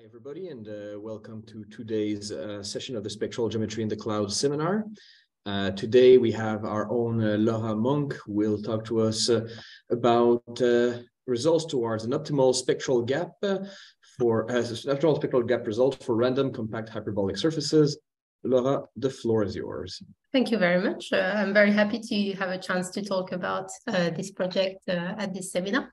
Hi everybody, and welcome to today's session of the Spectral Geometry in the Clouds seminar. Today we have our own Laura Monk, who will talk to us about results towards an optimal spectral gap result for random compact hyperbolic surfaces. Laura, the floor is yours. Thank you very much. I'm very happy to have a chance to talk about this project at this seminar.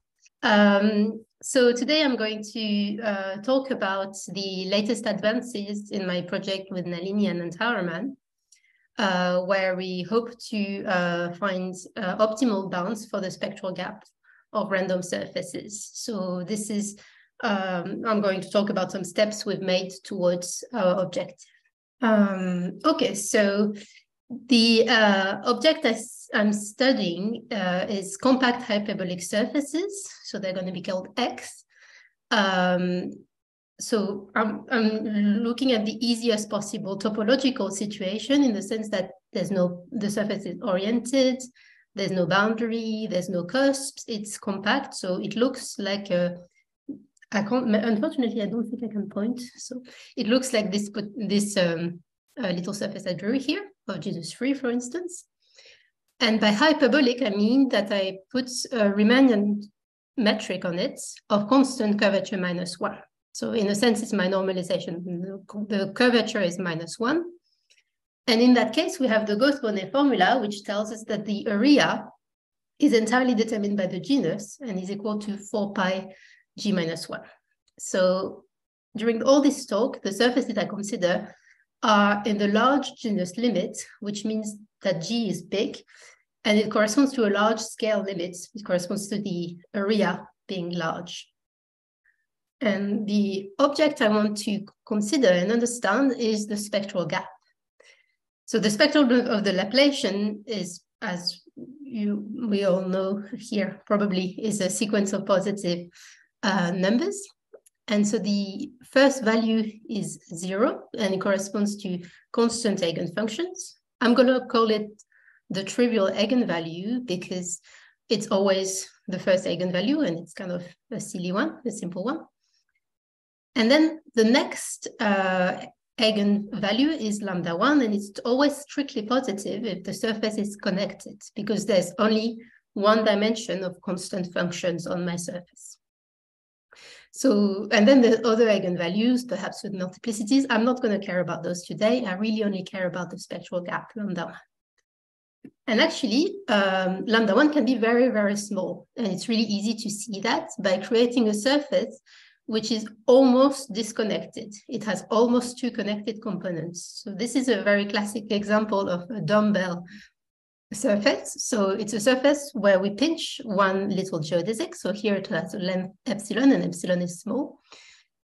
So today I'm going to talk about the latest advances in my project with Nalini Anantharaman, where we hope to find optimal bounds for the spectral gap of random surfaces. So this is, I'm going to talk about some steps we've made towards our objective. Okay, so the object I'm studying is compact hyperbolic surfaces, so they're going to be called X. So I'm looking at the easiest possible topological situation, in the sense that the surface is oriented, there's no boundary, there's no cusps, it's compact, so it looks like a unfortunately, I don't think I can point. So it looks like this little surface I drew here of genus 3, for instance. And by hyperbolic, I mean that I put a Riemannian metric on it of constant curvature minus 1. So in a sense, it's my normalization. The curvature is minus 1. And in that case, we have the Gauss-Bonnet formula, which tells us that the area is entirely determined by the genus and is equal to 4 pi g minus 1. So during all this talk, the surfaces I consider are in the large genus limit, which means that g is big, and it corresponds to a large scale limit. It corresponds to the area being large. And the object I want to consider and understand is the spectral gap. So the spectral gap of the Laplacian is, as we all know here probably, is a sequence of positive numbers. And so the first value is 0, and it corresponds to constant eigenfunctions. I'm going to call it the trivial eigenvalue because it's always the first eigenvalue, and it's kind of a silly one, a simple one. And then the next eigenvalue is lambda 1, and it's always strictly positive if the surface is connected, because there's only one dimension of constant functions on my surface. So, and then the other eigenvalues, perhaps with multiplicities, I'm not going to care about those today. I really only care about the spectral gap, lambda 1. And actually, lambda 1 can be very, very small. And it's really easy to see that by creating a surface which is almost disconnected. It has almost two connected components. So this is a very classic example of a dumbbell surface. So it's a surface where we pinch one little geodesic. So here it has a length epsilon, and epsilon is small.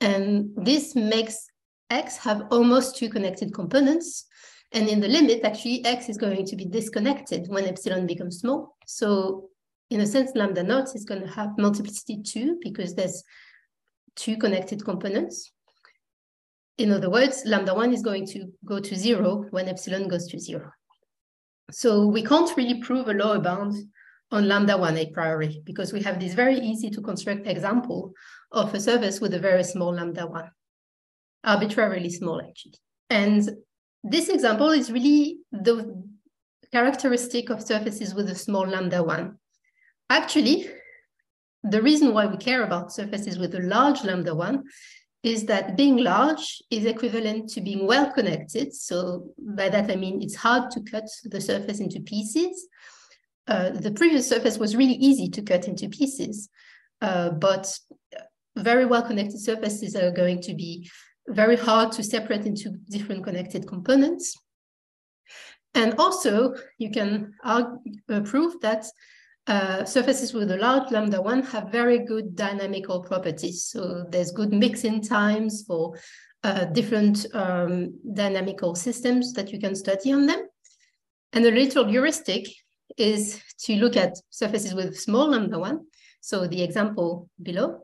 And this makes X have almost two connected components. And in the limit, actually, X is going to be disconnected when epsilon becomes small. So in a sense, lambda naught is going to have multiplicity 2 because there's two connected components. In other words, lambda 1 is going to go to 0 when epsilon goes to 0. So we can't really prove a lower bound on lambda 1 a priori, because we have this very easy to construct example of a surface with a very small lambda 1, arbitrarily small actually. And this example is really the characteristic of surfaces with a small lambda 1. Actually, the reason why we care about surfaces with a large lambda 1 is that being large is equivalent to being well connected. So by that, I mean it's hard to cut the surface into pieces. The previous surface was really easy to cut into pieces, but very well connected surfaces are going to be very hard to separate into different connected components. And also, you can prove that surfaces with a large lambda 1 have very good dynamical properties. So there's good mixing times for different dynamical systems that you can study on them. And the little heuristic is to look at surfaces with small lambda 1, so the example below.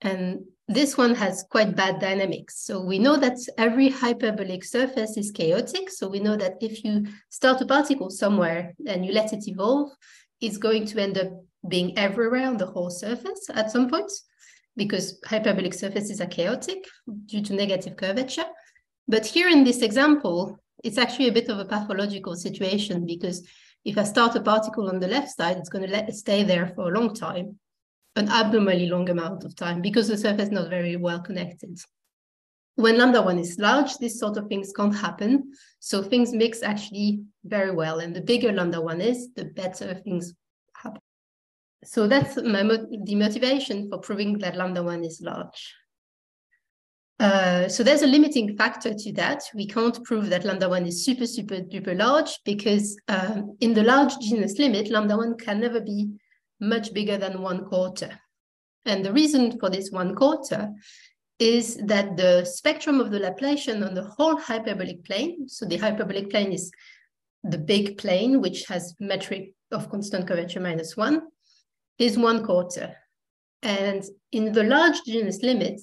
And this one has quite bad dynamics. So we know that every hyperbolic surface is chaotic. So we know that if you start a particle somewhere and you let it evolve, it's going to end up being everywhere on the whole surface at some point, because hyperbolic surfaces are chaotic due to negative curvature. But here in this example, it's actually a bit of a pathological situation, because if I start a particle on the left side, it's going to stay there for a long time, an abnormally long amount of time, because the surface is not very well connected. When lambda 1 is large, this sort of things can't happen. So things mix actually very well. And the bigger lambda 1 is, the better things happen. So that's the motivation for proving that lambda 1 is large. So there's a limiting factor to that. We can't prove that lambda 1 is super, super, duper large, because in the large genus limit, lambda 1 can never be much bigger than 1/4. And the reason for this 1/4 is that the spectrum of the Laplacian on the whole hyperbolic plane, so the hyperbolic plane is the big plane, which has metric of constant curvature minus 1, is 1/4. And in the large genus limit,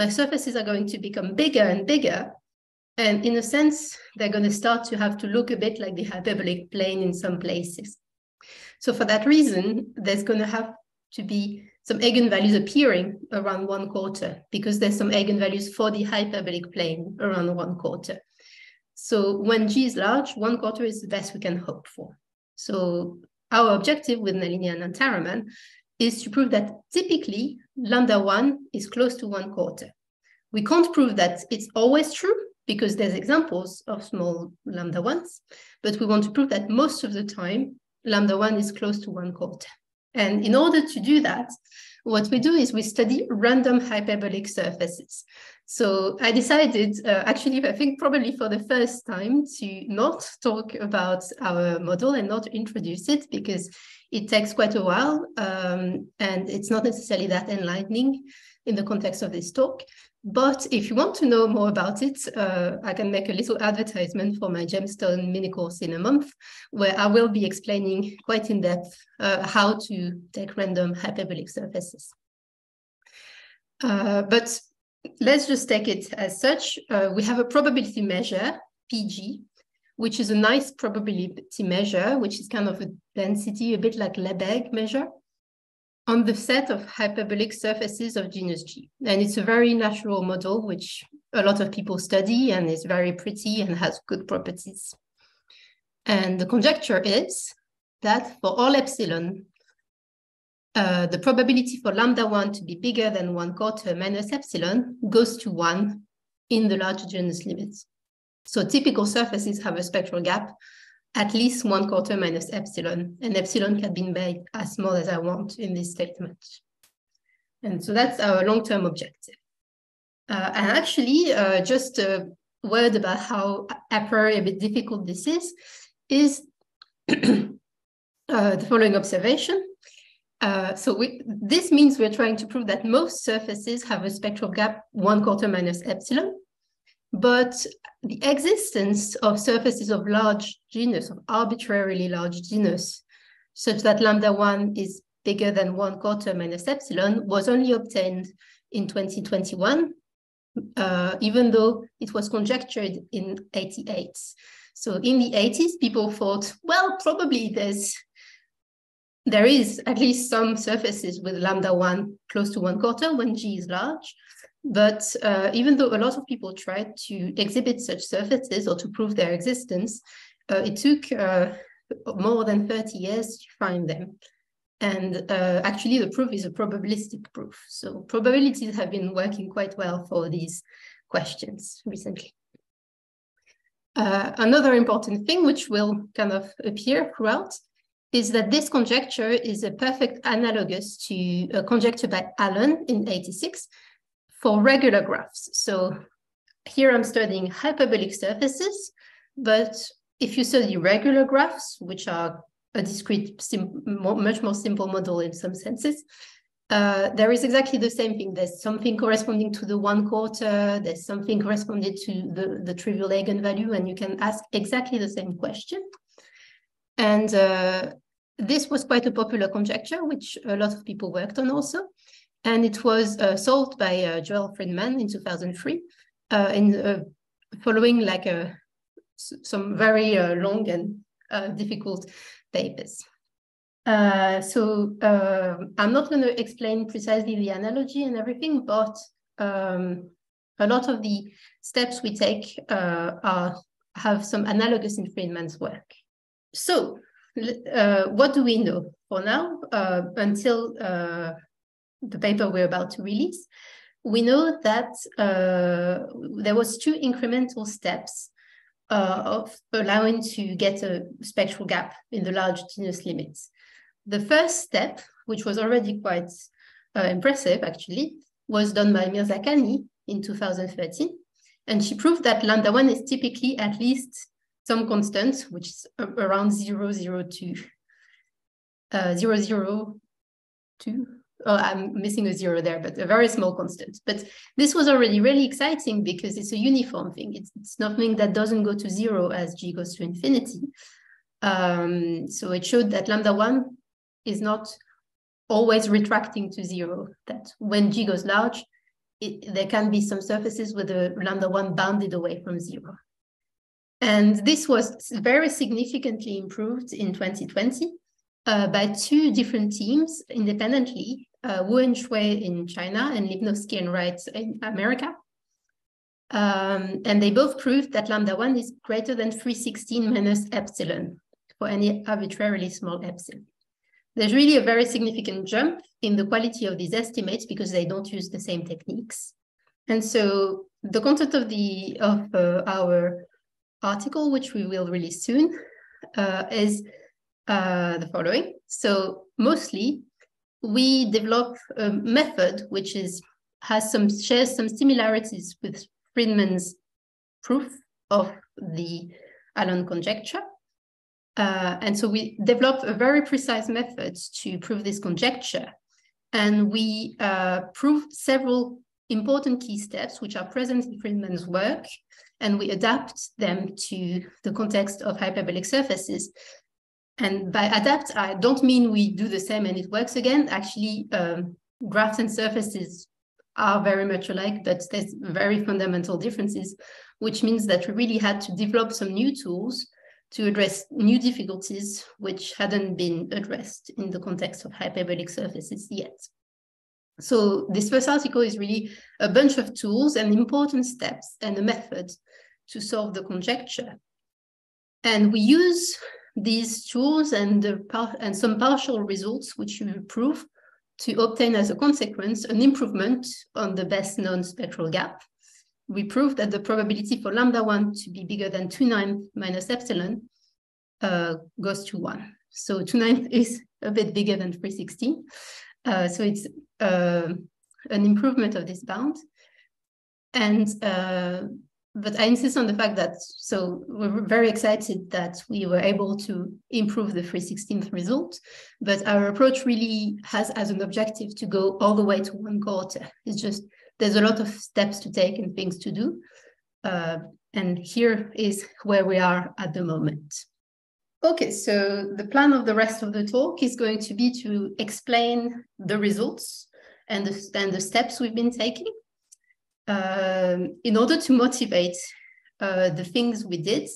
my surfaces are going to become bigger and bigger. And in a sense, they're going to start to have to look a bit like the hyperbolic plane in some places. So for that reason, there's going to have to be some eigenvalues appearing around 1/4, because there's some eigenvalues for the hyperbolic plane around 1/4. So when G is large, 1/4 is the best we can hope for. So our objective with Nalini Anantharaman is to prove that typically lambda 1 is close to 1/4. We can't prove that it's always true, because there's examples of small lambda 1s, but we want to prove that most of the time lambda 1 is close to 1/4. And in order to do that, what we do is we study random hyperbolic surfaces. So I decided, actually, I think probably for the first time, to not talk about our model and not introduce it, because it takes quite a while, and it's not necessarily that enlightening in the context of this talk. But if you want to know more about it, I can make a little advertisement for my gemstone mini course in a month, where I will be explaining quite in depth how to take random hyperbolic surfaces. But let's just take it as such. We have a probability measure, PG, which is a nice probability measure, which is kind of a density, a bit like Selberg measure, on the set of hyperbolic surfaces of genus G. And it's a very natural model, which a lot of people study and is very pretty and has good properties. And the conjecture is that for all epsilon, the probability for lambda 1 to be bigger than 1/4 minus epsilon goes to 1 in the large genus limit. So typical surfaces have a spectral gap at least 1/4 minus epsilon, and epsilon can be made as small as I want in this statement. And so that's our long-term objective. And actually, just a word about how a priori a bit difficult this is the following observation. This means we're trying to prove that most surfaces have a spectral gap 1/4 minus epsilon, but the existence of surfaces of large genus, of arbitrarily large genus, such that lambda 1 is bigger than 1/4 minus epsilon, was only obtained in 2021, even though it was conjectured in 1988. So in the 80s, people thought, well, probably there is at least some surfaces with lambda 1 close to 1/4 when G is large. But even though a lot of people tried to exhibit such surfaces or to prove their existence, it took more than 30 years to find them. And actually, the proof is a probabilistic proof. So probabilities have been working quite well for these questions recently. Another important thing, which will kind of appear throughout, is that this conjecture is a perfect analogous to a conjecture by Alon in 1986, for regular graphs. So here I'm studying hyperbolic surfaces, but if you study regular graphs, which are a discrete, much more simple model in some senses, there is exactly the same thing. There's something corresponding to the 1/4, there's something corresponding to the trivial eigenvalue, and you can ask exactly the same question. And this was quite a popular conjecture, which a lot of people worked on also. And it was solved by Joel Friedman in 2003, following like some very long and difficult papers. I'm not going to explain precisely the analogy and everything, but a lot of the steps we take have some analogous in Friedman's work. So what do we know for now until the paper we're about to release? We know that there was 2 incremental steps of allowing to get a spectral gap in the longitudinous limits. The first step, which was already quite impressive actually, was done by Mirzakhani in 2013. And she proved that lambda 1 is typically at least some constant, which is around 0.002. Oh, I'm missing a 0 there, but a very small constant. But this was already really exciting because it's a uniform thing. It's nothing that doesn't go to 0 as g goes to infinity. So it showed that lambda 1 is not always retracting to 0, that when g goes large, there can be some surfaces with the lambda 1 bounded away from 0. And this was very significantly improved in 2020 by 2 different teams independently, Wu–Xue in China and Lipnowski–Wright in America. And they both proved that lambda 1 is greater than 316 minus epsilon for any arbitrarily small epsilon. There's really a very significant jump in the quality of these estimates because they don't use the same techniques. And so the content of our article, which we will release soon, is the following. So mostly we develop a method which shares some similarities with Friedman's proof of the Alon conjecture. And so we developed a very precise method to prove this conjecture. And we proved several important key steps which are present in Friedman's work, and we adapt them to the context of hyperbolic surfaces. And by adapt, I don't mean we do the same and it works again. Actually, graphs and surfaces are very much alike, but there's very fundamental differences, which means that we really had to develop some new tools to address new difficulties which hadn't been addressed in the context of hyperbolic surfaces yet. So this first article is really a bunch of tools and important steps and a method to solve the conjecture. And we use these tools and some partial results which we prove to obtain as a consequence an improvement on the best known spectral gap. We proved that the probability for lambda 1 to be bigger than 2/9 minus epsilon goes to 1. So 2/9 is a bit bigger than 3/16. So it's an improvement of this bound. And but I insist on the fact that, so we're very excited that we were able to improve the 3/16th result, but our approach really has as an objective to go all the way to 1/4. It's just, there's a lot of steps to take and things to do. And here is where we are at the moment. Okay, so the plan of the rest of the talk is going to be to explain the results and the steps we've been taking. In order to motivate the things we did,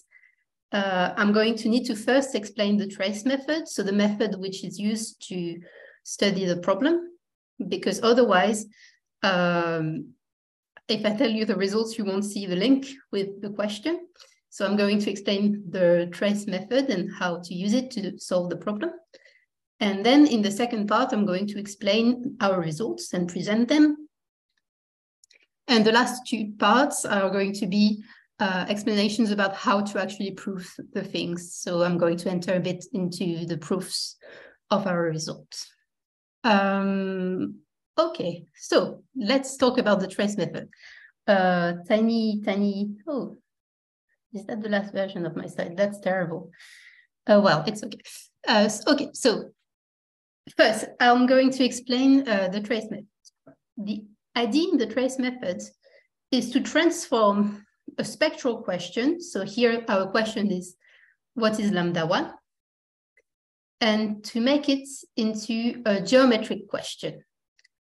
I'm going to need to first explain the trace method, so the method which is used to study the problem, because otherwise, if I tell you the results, you won't see the link with the question. So I'm going to explain the trace method and how to use it to solve the problem. And then in the second part, I'm going to explain our results and present them. And the last 2 parts are going to be explanations about how to actually prove the things. So I'm going to enter a bit into the proofs of our results. Okay, so let's talk about the trace method. Oh, is that the last version of my slide? That's terrible. Well, it's okay. Okay, so first, I'm going to explain the trace method. The idea in the trace method is to transform a spectral question. So here our question is, what is lambda 1? And to make it into a geometric question.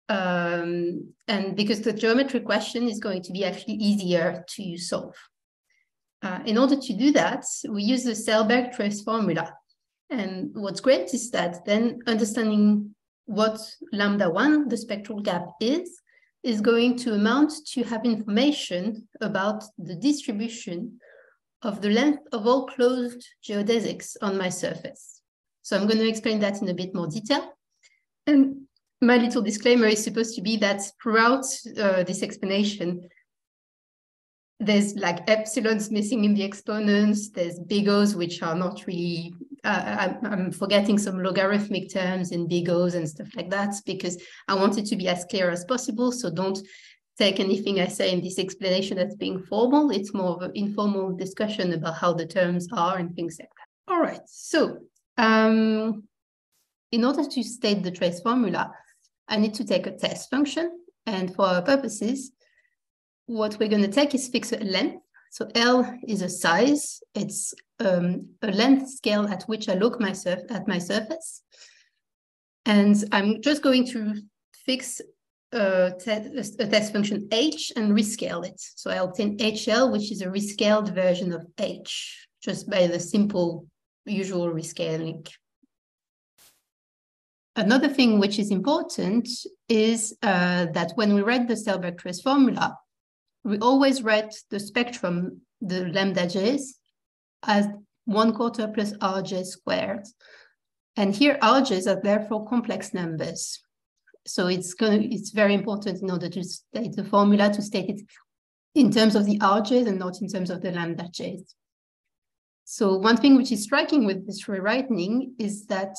And because the geometric question is going to be actually easier to solve. In order to do that, we use the Selberg trace formula. And what's great is that then understanding what lambda one, the spectral gap, is going to amount to have information about the distribution of the length of all closed geodesics on my surface. So I'm going to explain that in a bit more detail. And my little disclaimer is supposed to be that throughout this explanation, there's like epsilons missing in the exponents, there's big O's which are not really, I'm forgetting some logarithmic terms in big O's and stuff like that, because I want it to be as clear as possible. So don't take anything I say in this explanation as being formal. It's more of an informal discussion about how the terms are and things like that. All right, so in order to state the trace formula, I need to take a test function. And for our purposes, what we're going to take is fixed length. So L is a size. It's a length scale at which I look at my surface. And I'm just going to fix a test function H and rescale it. So I'll obtain HL, which is a rescaled version of H, just by the simple usual rescaling. Another thing which is important is that when we write the Selberg trace formula, we always write the spectrum, the lambda j's, as 1/4 plus rj squared. And here rj's are therefore complex numbers. So it's very important in order to state the formula to state it in terms of the rj's and not in terms of the lambda j's. So one thing which is striking with this rewriting is that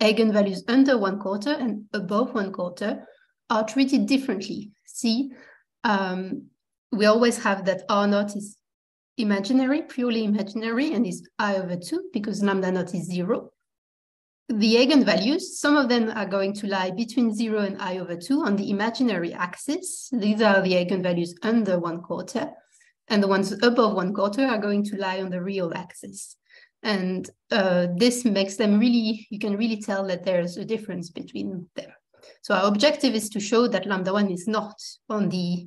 eigenvalues under 1/4 and above 1/4 are treated differently. See, we always have that R naught is imaginary, purely imaginary, and is I over 2 because lambda naught is 0. The eigenvalues, some of them are going to lie between 0 and I over 2 on the imaginary axis. These are the eigenvalues under 1/4, and the ones above 1/4 are going to lie on the real axis. And this makes them really, you can really tell that there's a difference between them. So our objective is to show that lambda one is not on the,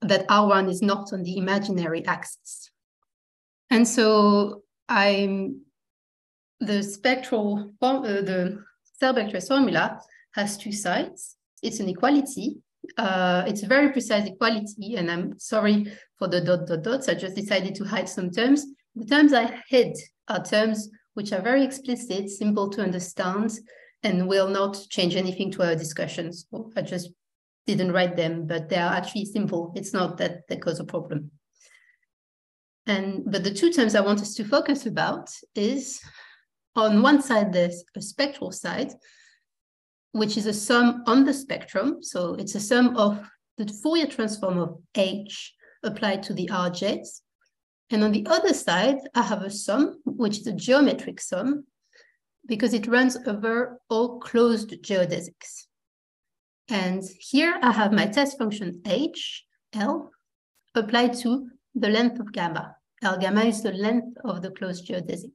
that R1 is not on the imaginary axis. And so the spectral, the Selberg trace formula has two sides. It's an equality. It's a very precise equality. And I'm sorry for the dots. I just decided to hide some terms. The terms I hid are terms which are very explicit, simple to understand, and will not change anything to our discussions. I just didn't write them, but they are actually simple. It's not that they cause a problem. But the two terms I want us to focus about is, on one side, there's a spectral side, which is a sum on the spectrum. So it's a sum of the Fourier transform of H applied to the RJs. And on the other side, I have a sum, which is a geometric sum, because it runs over all closed geodesics. And here I have my test function H, L, applied to the length of gamma. L gamma is the length of the closed geodesic.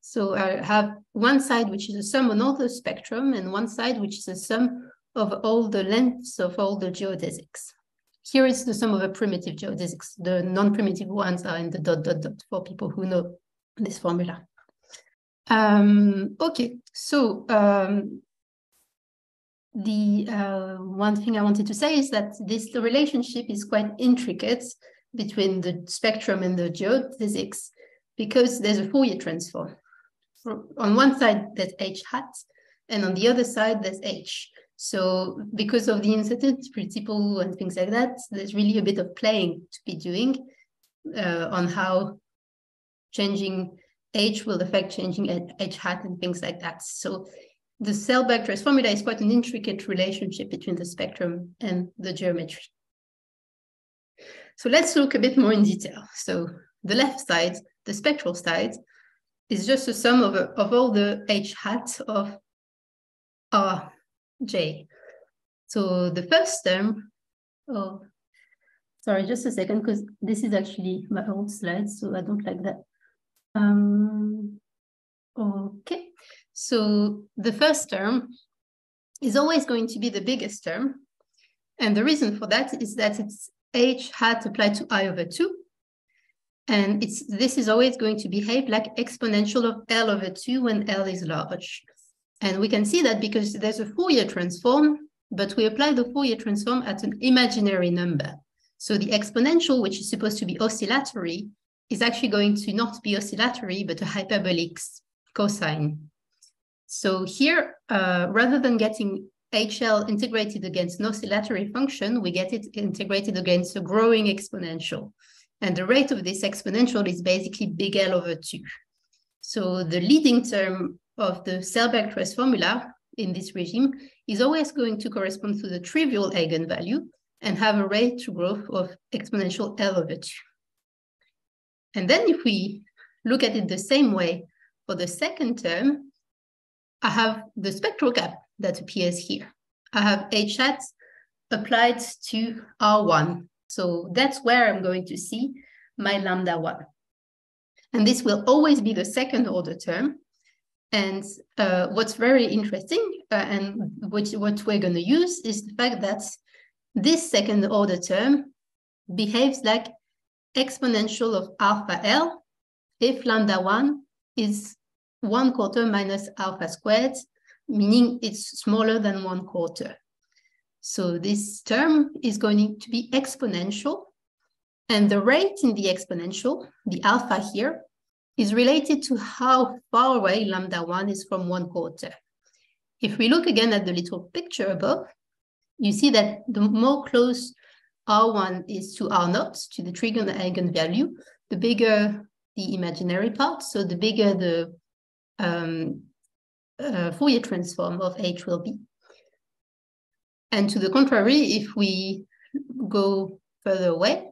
So I have one side which is a sum on all the spectrum and one side which is a sum of all the lengths of all the geodesics. Here is the sum of a primitive geodesics. The non-primitive ones are in the ... for people who know this formula. Okay, so the one thing I wanted to say is that the relationship is quite intricate between the spectrum and the geodesics because there's a Fourier transform. On one side, there's H hat, and on the other side, there's H. So because of the incertainty principle and things like that, there's really a bit of playing to be doing on how changing H will affect changing H hat and things like that. So the Selberg trace formula is quite an intricate relationship between the spectrum and the geometry. So let's look a bit more in detail. So the left side, the spectral side, is just a sum of all the H hats of R, J. So the first term, oh, sorry, just a second, because this is actually my old slide, so I don't like that. Okay, so the first term is always going to be the biggest term. And the reason for that is that it's H hat applied to I over 2. And this is always going to behave like exponential of L over 2 when L is large. And we can see that because there's a Fourier transform, but we apply the Fourier transform at an imaginary number. So the exponential, which is supposed to be oscillatory, is actually going to not be oscillatory, but a hyperbolic cosine. So here, rather than getting HL integrated against an oscillatory function, we get it integrated against a growing exponential. And the rate of this exponential is basically big L over 2. So the leading term of the Selberg-Tress formula in this regime is always going to correspond to the trivial eigenvalue and have a rate to growth of exponential L over 2. And then if we look at it the same way for the second term, I have the spectral gap that appears here. I have H hat applied to R1. So that's where I'm going to see my lambda 1. And this will always be the second order term. And what's very interesting and what we're going to use is the fact that this second order term behaves like exponential of alpha L if lambda 1 is 1/4 minus alpha squared, meaning it's smaller than 1/4. So this term is going to be exponential, and the rate in the exponential, the alpha here, is related to how far away lambda 1 is from 1/4. If we look again at the little picture above, you see that the more close R1 is to R0, to the trigon eigenvalue, the bigger the imaginary part, so the bigger the Fourier transform of H will be. And to the contrary, if we go further away,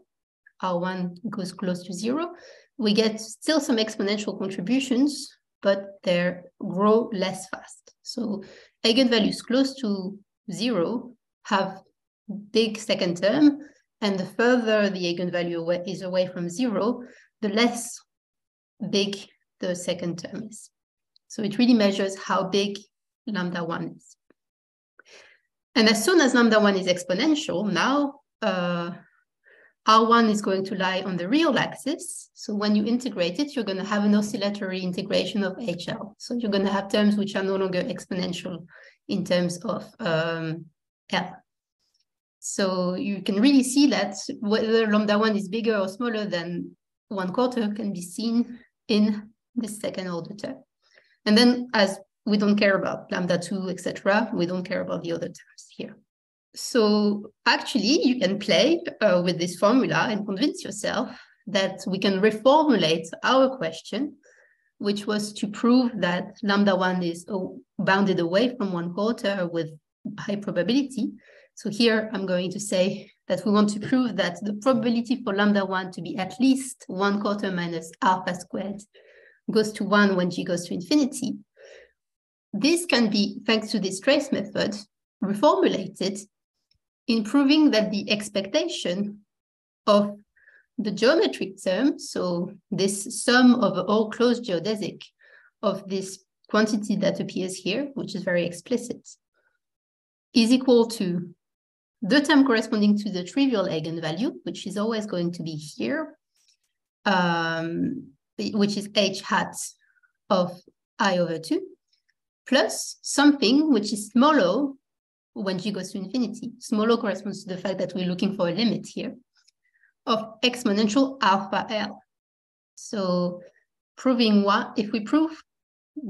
R1 goes close to 0, we get still some exponential contributions, but they grow less fast. So eigenvalues close to 0 have big second term, and the further the eigenvalue is away from 0, the less big the second term is. So it really measures how big lambda 1 is. And as soon as lambda 1 is exponential, now R1 is going to lie on the real axis. So when you integrate it, you're going to have an oscillatory integration of HL. So you're going to have terms which are no longer exponential in terms of L. So you can really see that whether lambda 1 is bigger or smaller than 1/4 can be seen in this second order term. And then as we don't care about lambda 2, etc., we don't care about the other terms here. So actually, you can play with this formula and convince yourself that we can reformulate our question, which was to prove that lambda 1 is bounded away from 1/4 with high probability. So here I'm going to say that we want to prove that the probability for lambda 1 to be at least 1/4 minus alpha squared goes to 1 when g goes to infinity. This can be, thanks to this trace method, reformulated in proving that the expectation of the geometric term, so this sum over all closed geodesic of this quantity that appears here, which is very explicit, is equal to the term corresponding to the trivial eigenvalue, which is always going to be here, which is h hat of I over 2, plus something which is smaller when g goes to infinity. Smaller corresponds to the fact that we're looking for a limit here of exponential alpha L. So proving what, if we prove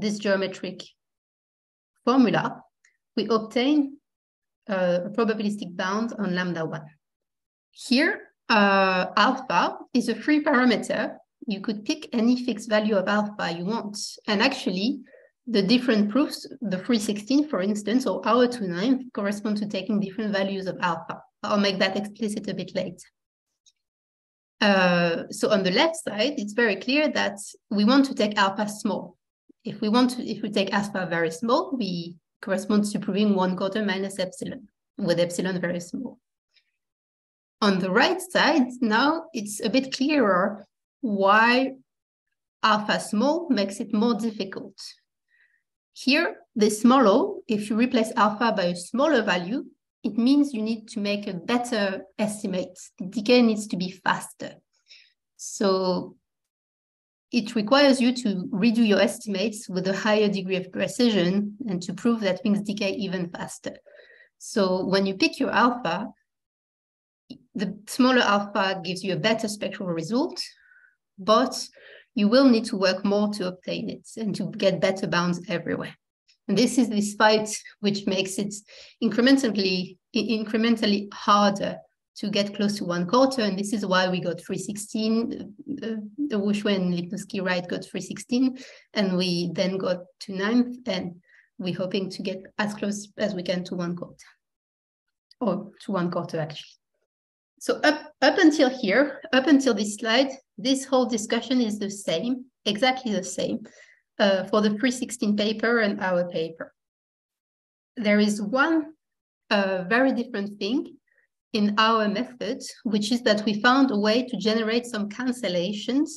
this geometric formula, we obtain a probabilistic bound on lambda 1. Here, alpha is a free parameter. You could pick any fixed value of alpha you want. And actually, the different proofs, the 316, for instance, or our 29, correspond to taking different values of alpha. I'll make that explicit a bit later. So on the left side, it's very clear that we want to take alpha small. If we take alpha very small, we correspond to proving 1/4 minus epsilon, with epsilon very small. On the right side, now it's a bit clearer why alpha small makes it more difficult. Here, the smaller, if you replace alpha by a smaller value, it means you need to make a better estimate. The decay needs to be faster. So it requires you to redo your estimates with a higher degree of precision and to prove that things decay even faster. So when you pick your alpha, the smaller alpha gives you a better spectral result, but you will need to work more to obtain it and to get better bounds everywhere. And this is this fight which makes it incrementally harder to get close to 1/4. And this is why we got 316. The Wu–Xue and Lipnowski–Wright got 316. And we then got to 9th. And we're hoping to get as close as we can to 1/4. Or to 1/4, actually. So up until here, up until this slide, this whole discussion is the same, exactly the same, for the 316 paper and our paper. There is one very different thing in our method, which is that we found a way to generate some cancellations,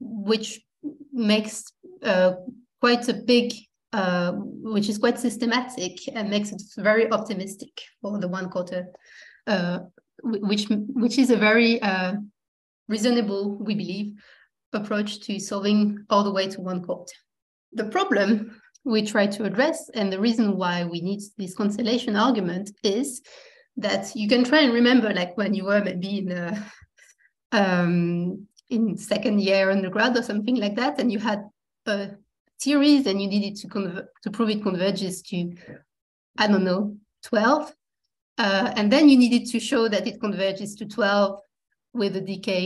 which makes quite a big, which is quite systematic and makes it very optimistic for the 1/4, which is a very reasonable, we believe, approach to solving all the way to 1/4. The problem we try to address, and the reason why we need this cancellation argument, is that you can try and remember, like when you were maybe in second year undergrad or something like that, and you had a series and you needed to prove it converges to, I don't know, 12, and then you needed to show that it converges to 12 with a decay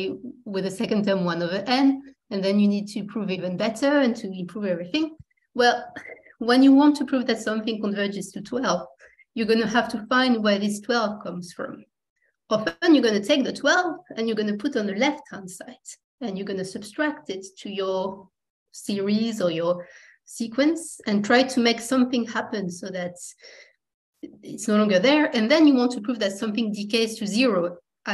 with a second term 1/n, and then you need to prove even better and to improve everything. Well, when you want to prove that something converges to 12, you're going to have to find where this 12 comes from. Often you're going to take the 12 and you're going to put on the left-hand side, and you're going to subtract it to your series or your sequence and try to make something happen so that it's no longer there. And then you want to prove that something decays to 0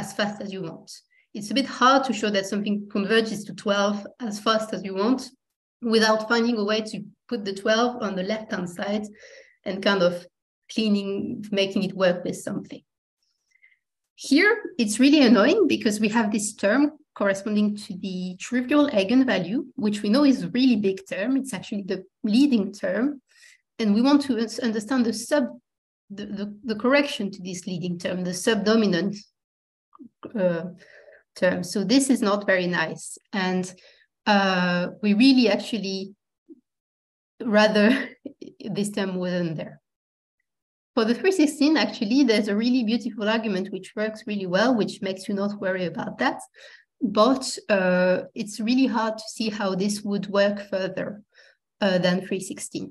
as fast as you want. It's a bit hard to show that something converges to 12 as fast as you want without finding a way to put the 12 on the left-hand side and kind of cleaning, making it work with something. Here, it's really annoying because we have this term corresponding to the trivial eigenvalue, which we know is a really big term. It's actually the leading term. And we want to understand the the correction to this leading term, the subdominant term. So this is not very nice. And we really actually rather this term wasn't there. For the 316, actually, there's a really beautiful argument which works really well, which makes you not worry about that. But it's really hard to see how this would work further than 316.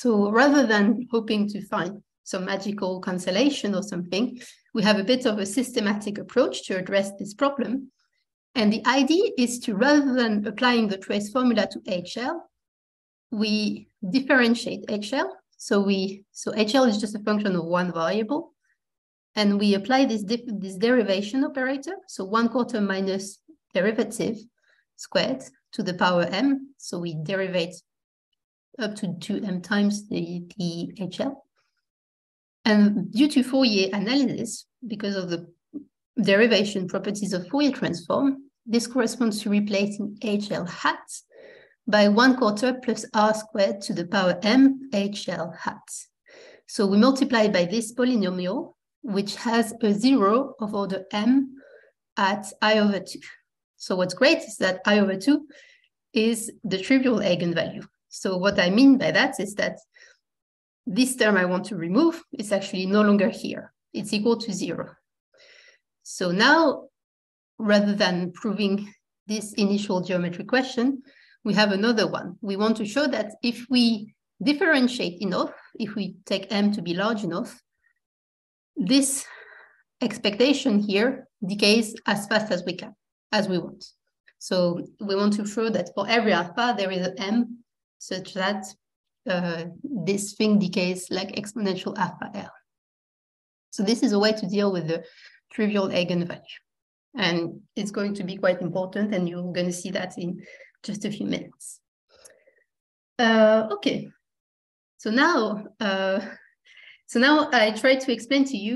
So rather than hoping to find some magical cancellation or something, we have a bit of a systematic approach to address this problem. And the idea is to, rather than applying the trace formula to HL, we differentiate HL. So HL is just a function of one variable. And we apply this derivation operator. So 1/4 minus derivative squared to the power m. So we derivate up to 2m times the HL. And due to Fourier analysis, because of the derivation properties of Fourier transform, this corresponds to replacing HL hat by 1/4 plus r squared to the power m HL hat. So we multiply by this polynomial, which has a 0 of order m at i/2. So what's great is that i/2 is the trivial eigenvalue. So what I mean by that is that this term I want to remove is actually no longer here. It's equal to 0. So now, rather than proving this initial geometry question, we have another one. We want to show that if we differentiate enough, if we take m to be large enough, this expectation here decays as fast as we can, as we want. So we want to show that for every alpha, there is an m such that this thing decays like exponential alpha L. So this is a way to deal with the trivial eigenvalue. And it's going to be quite important, and you're going to see that in just a few minutes. Okay, so now I try to explain to you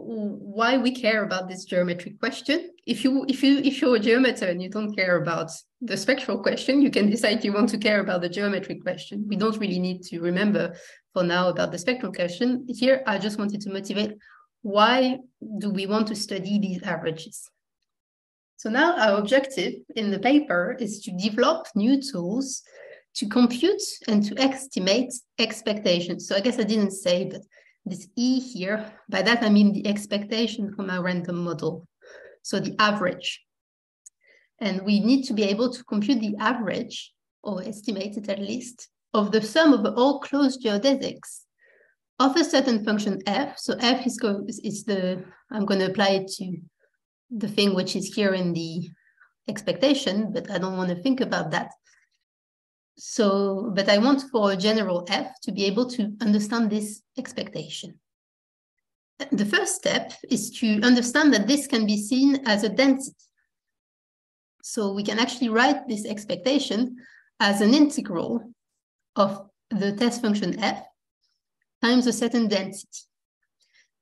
why we care about this geometry question. If you're a geometer and you don't care about the spectral question, you can decide you want to care about the geometry question. We don't really need to remember for now about the spectral question. Here, I just wanted to motivate why do we want to study these averages. So now our objective in the paper is to develop new tools to compute and to estimate expectations. So I guess I didn't say, but this E here, by that I mean the expectation from our random model, so the average. And we need to be able to compute the average, or estimate it at least, of the sum of all closed geodesics of a certain function f. So f is the, I'm going to apply it to the thing which is here in the expectation, but I don't want to think about that. So, but I want for a general f to be able to understand this expectation. The first step is to understand that this can be seen as a density. So we can actually write this expectation as an integral of the test function f times a certain density.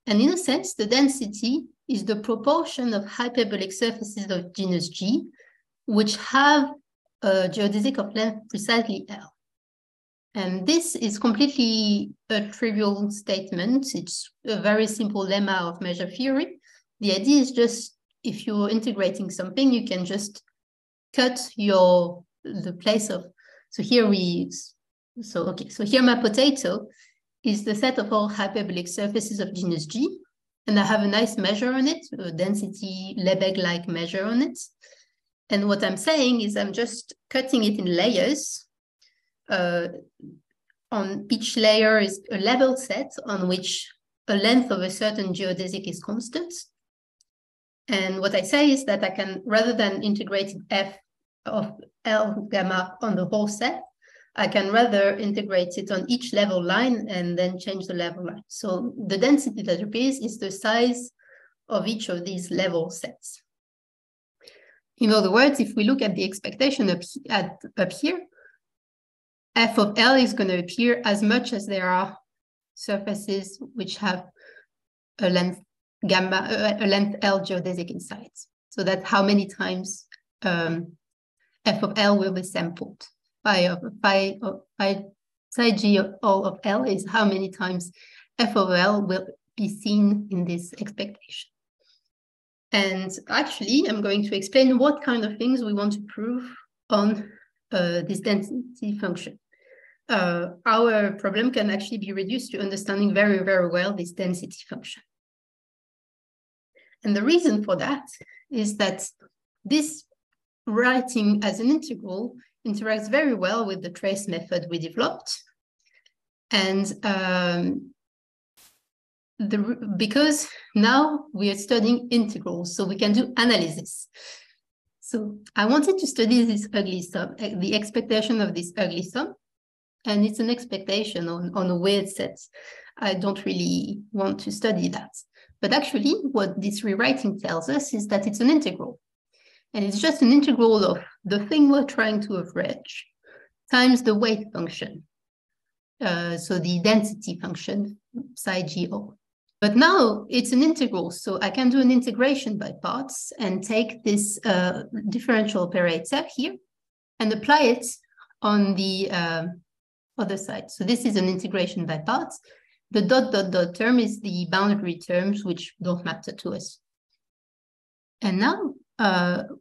And in a sense, the density is the proportion of hyperbolic surfaces of genus G, which have a geodesic of length precisely L. And this is completely a trivial statement. It's a very simple lemma of measure theory. The idea is just, if you're integrating something, you can just cut the place of, so here my potato is the set of all hyperbolic surfaces of genus G. And I have a nice measure on it, a density Lebesgue-like measure on it. And what I'm saying is I'm just cutting it in layers. On each layer is a labeled set on which a length of a certain geodesic is constant. And what I say is that I can, rather than integrating f of L gamma on the whole set, I can rather integrate it on each level line and then change the level line. So the density that appears is the size of each of these level sets. In other words, if we look at the expectation up here, f of L is going to appear as much as there are surfaces which have a length gamma, a length L geodesic inside. So that's how many times f of L will be sampled. Phi G of O of L is how many times f of L will be seen in this expectation. And actually, I'm going to explain what kind of things we want to prove on this density function. Our problem can actually be reduced to understanding very, very well this density function. And the reason for that is that this writing as an integral interacts very well with the trace method we developed. And because now we are studying integrals, so we can do analysis. So I wanted to study this ugly sum, the expectation of this ugly sum. And it's an expectation on a weird set. I don't really want to study that. But actually, what this rewriting tells us is that it's an integral. And it's just an integral of the thing we're trying to average times the weight function. So the density function, psi G(O). But now it's an integral, so I can do an integration by parts and take this differential operator here and apply it on the other side. So this is an integration by parts. The dot, dot, dot term is the boundary terms which don't matter to us. And now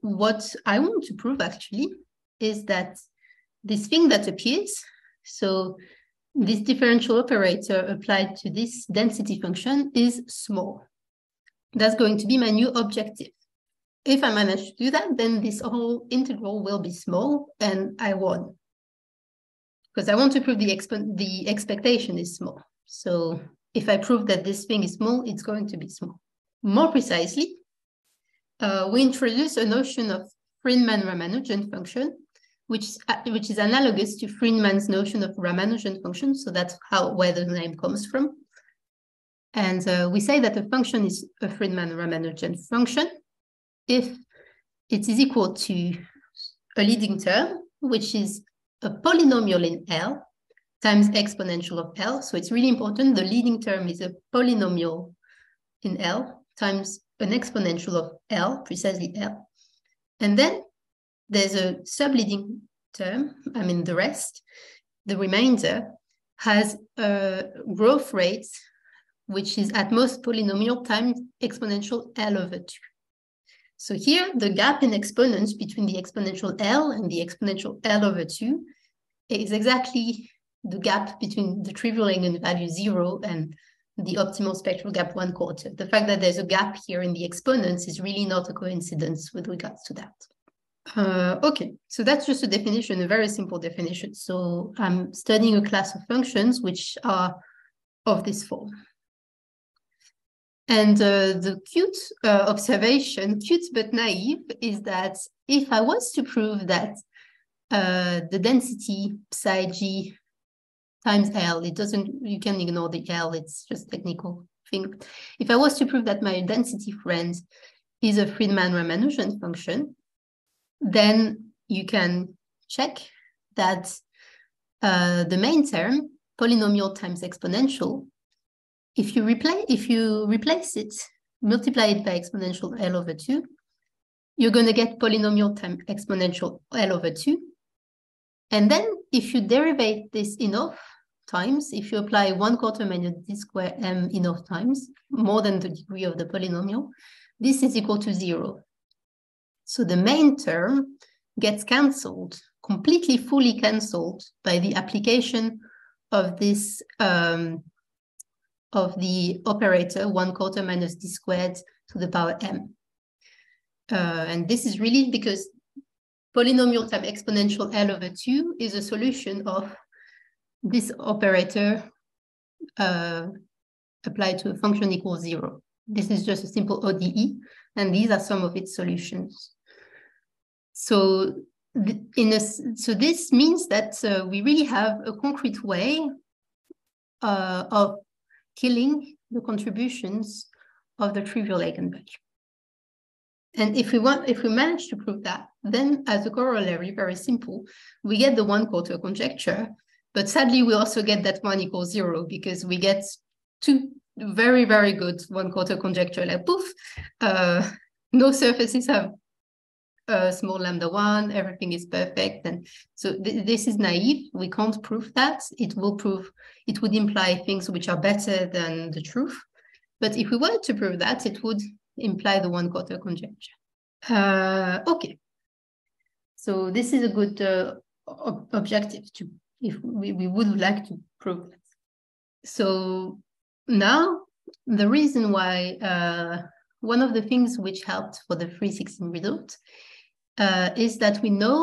what I want to prove actually is that this thing that appears, so this differential operator applied to this density function is small. That's going to be my new objective. If I manage to do that, then this whole integral will be small and I won. Because I want to prove the expectation is small. So if I prove that this thing is small, it's going to be small. More precisely, we introduce a notion of Friedman-Ramanujan function, which is analogous to Friedman's notion of Ramanujan function. So that's where the name comes from. And we say that a function is a Friedman-Ramanujan function if it is equal to a leading term, which is a polynomial in L times exponential of L. So it's really important. The leading term is a polynomial in L times an exponential of L, precisely L. And then there's a subleading term, I mean the rest, the remainder, has a growth rate which is at most polynomial times exponential L over 2. So here, the gap in exponents between the exponential L and the exponential L over 2 is exactly the gap between the trivial eigenvalue 0 and the optimal spectral gap 1/4. The fact that there's a gap here in the exponents is really not a coincidence with regards to that. Okay, so that's just a definition, a very simple definition. So I'm studying a class of functions which are of this form. And the cute observation, cute but naive, is that if I was to prove that the density psi g times L, it doesn't, you can ignore the L, it's just technical thing. If I was to prove that my density friend is a Friedman-Ramanujan function, then you can check that the main term, polynomial times exponential, if you replace it, multiply it by exponential L over 2, you're going to get polynomial times exponential L over 2. And then if you derivate this enough times, if you apply 1/4 minus d squared m enough times, more than the degree of the polynomial, this is equal to 0. So the main term gets cancelled, completely, fully cancelled by the application of this of the operator 1/4 minus d squared to the power m. And this is really because polynomial times exponential L over 2 is a solution of this operator applied to a function equals 0. This is just a simple ODE, and these are some of its solutions. So, this means that we really have a concrete way of killing the contributions of the trivial eigenvalue. And if we manage to prove that, then as a corollary, very simple, we get the 1/4 conjecture, but sadly we also get that 1 = 0 because we get two very, very good 1/4 conjecture like poof. No surfaces have a small lambda 1, everything is perfect. And so this is naive. We can't prove that. It would imply things which are better than the truth. But if we were to prove that, it would imply the 1/4 conjecture. Okay, so this is a good objective to, if we would like to prove that. So now the reason why, one of the things which helped for the 316 result is that we know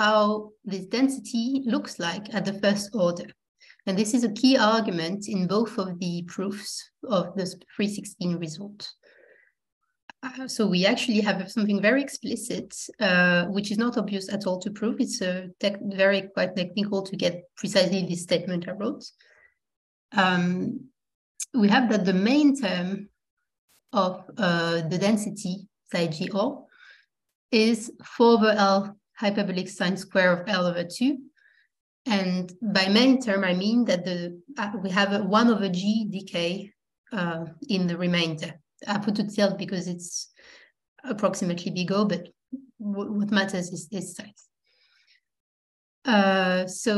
how this density looks like at the first order. And this is a key argument in both of the proofs of the 316 result. So we actually have something very explicit, which is not obvious at all to prove. It's quite technical to get precisely this statement I wrote. We have that the main term of the density psi g O is 4/L hyperbolic sine square of L over 2. And by main term, I mean that we have a 1/g decay in the remainder. I put it tilde because it's approximately big O, but what matters is this size. So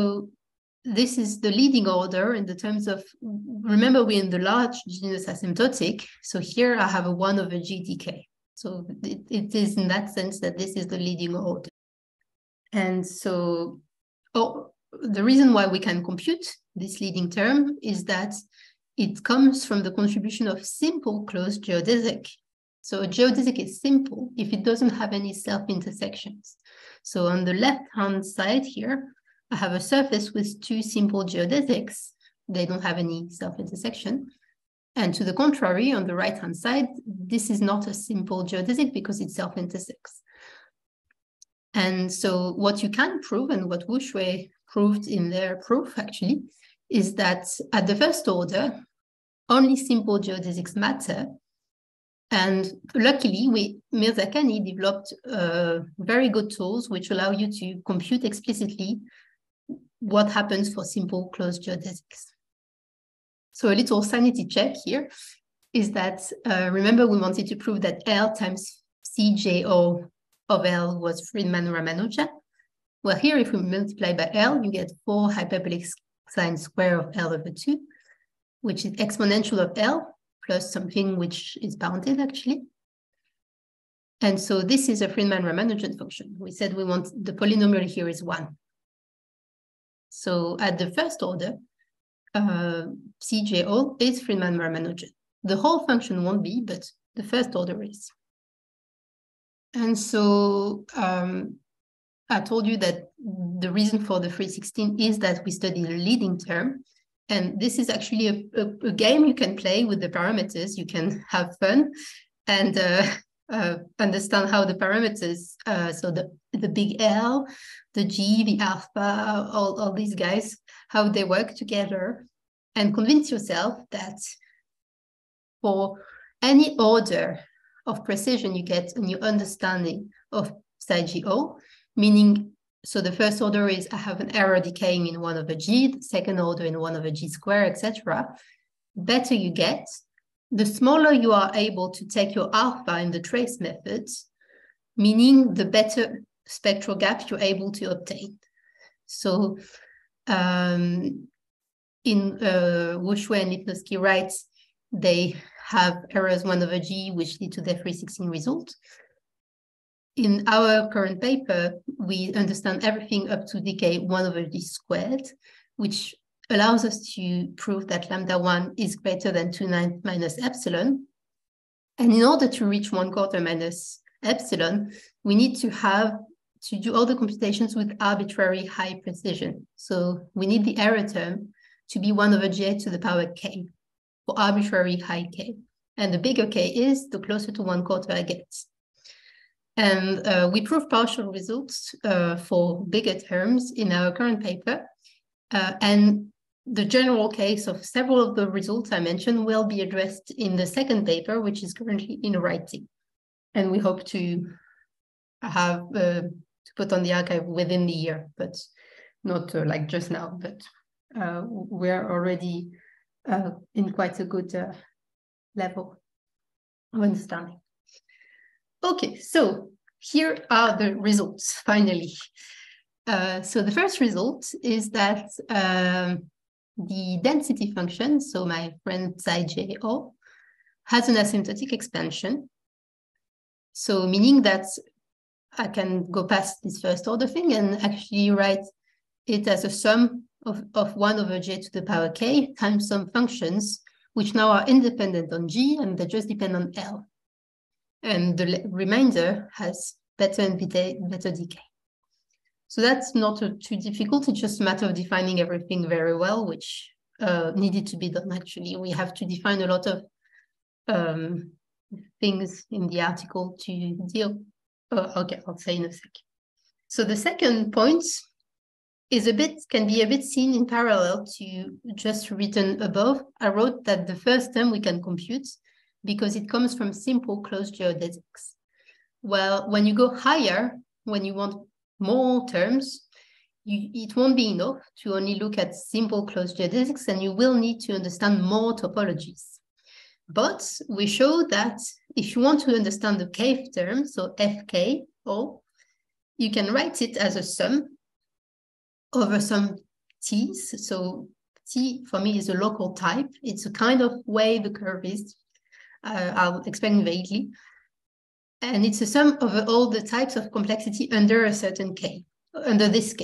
this is the leading order in the terms of, remember we're in the large genus asymptotic, so here I have a 1/g decay. So it is in that sense that this is the leading order. And so the reason why we can compute this leading term is that it comes from the contribution of simple closed geodesic. So a geodesic is simple if it doesn't have any self-intersections. So on the left-hand side here, I have a surface with two simple geodesics. They don't have any self-intersection. And to the contrary, on the right-hand side, this is not a simple geodesic because it self-intersects. And so what you can prove, and what Wu–Xue proved in their proof actually, is that at the first order, only simple geodesics matter. And luckily, Mirzakhani developed very good tools which allow you to compute explicitly what happens for simple closed geodesics. So a little sanity check here is that, remember we wanted to prove that L times CJO of L was Friedman-Ramanujan. Well, here, if we multiply by L, you get 4 hyperbolic sine square of L over 2, which is exponential of L plus something which is bounded, actually. And so this is a Friedman-Ramanujan function. We said we want the polynomial here is 1. So at the first order, CJO is Friedman-Ramanujan. The whole function won't be, but the first order is. And so I told you that the reason for the 316 is that we study the leading term. And this is actually a game you can play with the parameters. You can have fun and understand how the parameters, so the big L, the G, the alpha, all these guys, how they work together, and convince yourself that for any order of precision, you get a new understanding of psi GO, meaning, so the first order is I have an error decaying in 1 over G, the second order in 1 over G squared, etc. Better you get, the smaller you are able to take your alpha in the trace method, meaning the better spectral gap you're able to obtain. So in Wu–Xue and Lipnowski–Wright, they have errors 1 over G, which lead to the 316 result. In our current paper, we understand everything up to decay 1 over G squared, which allows us to prove that lambda 1 is greater than 2/9 minus epsilon. And in order to reach 1/4 minus epsilon, we need to do all the computations with arbitrary high precision. So we need the error term to be 1 over j to the power k, for arbitrary high k. And the bigger k is, the closer to 1/4 I get. And we prove partial results for bigger terms in our current paper. And the general case of several of the results I mentioned will be addressed in the second paper, which is currently in writing. And we hope to have to put on the archive within the year, but not like just now, but we're already in quite a good level of understanding. Okay, so here are the results, finally. So the first result is that the density function, so my friend Psi-JO, has an asymptotic expansion. So meaning that I can go past this first order thing and actually write it as a sum of 1 over j to the power k times some functions, which now are independent on g and they just depend on L. And the remainder has better and better decay. So that's not too difficult. It's just a matter of defining everything very well, which needed to be done, actually. We have to define a lot of things in the article to deal. Okay, I'll say in a second. So the second point is can be a bit seen in parallel to just written above. I wrote that the first term we can compute because it comes from simple closed geodesics. Well, when you go higher, when you want more terms, it won't be enough to only look at simple closed geodesics, and you will need to understand more topologies. But we show that if you want to understand the kth term, so FKO, you can write it as a sum over some t's. So t for me is a local type. It's a kind of way the curve is. I'll explain vaguely. And it's a sum over all the types of complexity under a certain k, under this k.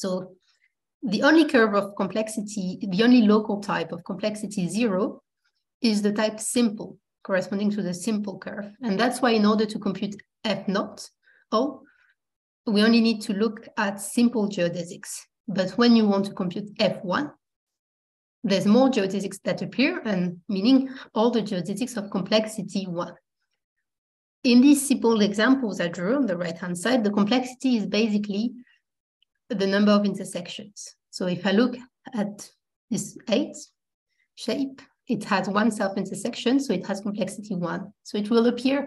So the only curve of complexity, the only local type of complexity 0 is the type simple, corresponding to the simple curve. And that's why in order to compute F0, we only need to look at simple geodesics. But when you want to compute F1, there's more geodesics that appear, and meaning all the geodesics of complexity 1. In these simple examples I drew on the right-hand side, the complexity is basically the number of intersections. So if I look at this 8 shape, it has one self-intersection, so it has complexity 1. So it will appear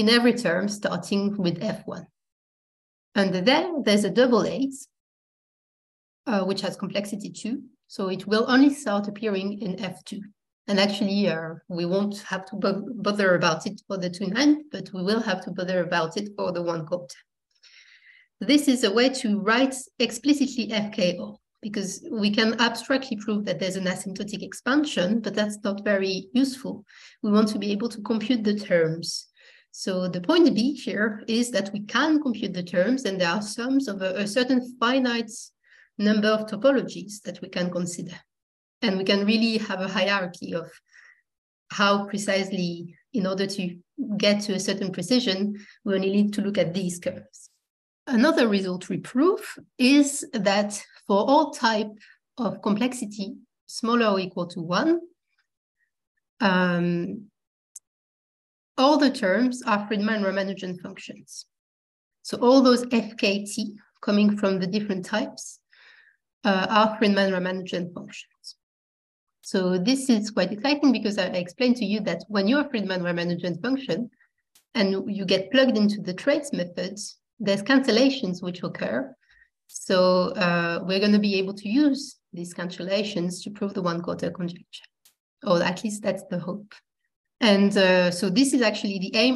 in every term starting with F1. Under there, there's a double 8, which has complexity 2. So it will only start appearing in F2. And actually, we won't have to bother about it for the 2/9, but we will have to bother about it for the 1/4. This is a way to write explicitly FKO, because we can abstractly prove that there's an asymptotic expansion, but that's not very useful. We want to be able to compute the terms. So the point B here is that we can compute the terms, and there are sums of a certain finite number of topologies that we can consider. And we can really have a hierarchy of how precisely, in order to get to a certain precision, we only need to look at these curves. Another resultary proof is that for all type of complexity smaller or equal to 1, all the terms are Friedman-Ramanujan functions. So all those FKT coming from the different types are Friedman-Ramanujan functions. So this is quite exciting, because I explained to you that when you're a Friedman-Ramanujan function and you get plugged into the trace methods, there's cancellations which occur. So we're going to be able to use these cancellations to prove the 1/4 conjecture, or at least that's the hope. And so this is actually the aim,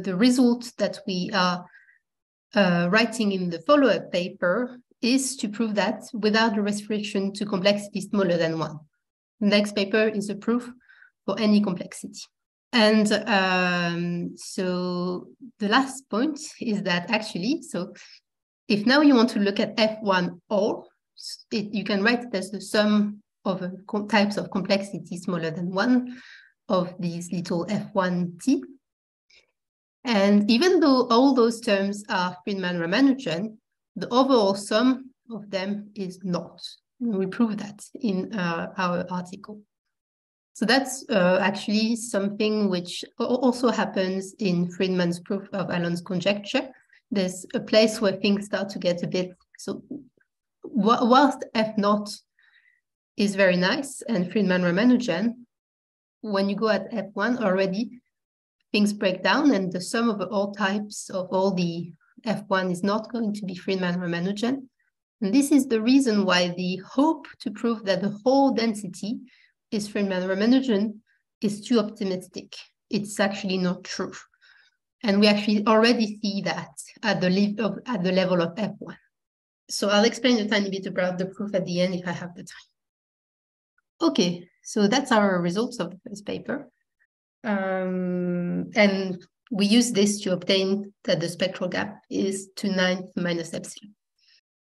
the result that we are writing in the follow-up paper is to prove that without the restriction to complexity smaller than 1. The next paper is a proof for any complexity. And so the last point is that actually, so if now you want to look at F1 all, you can write it as the sum of types of complexity smaller than 1 of these little F1t. And even though all those terms are Friedman-Ramanujan, the overall sum of them is not. We prove that in our article. So that's actually something which also happens in Friedman's proof of Alon's conjecture. There's a place where things start to get a bit, so whilst F0 is very nice and Friedman-Ramanujan, when you go at F1 already, things break down and the sum of all types of all the F1 is not going to be Friedman-Ramanujan. And this is the reason why the hope to prove that the whole density is Friedman-Ramanujan is too optimistic. It's actually not true. And we actually already see that at the level of F1. So I'll explain a tiny bit about the proof at the end if I have the time. Okay, so that's our results of the first paper. And we use this to obtain that the spectral gap is 2/9 minus epsilon.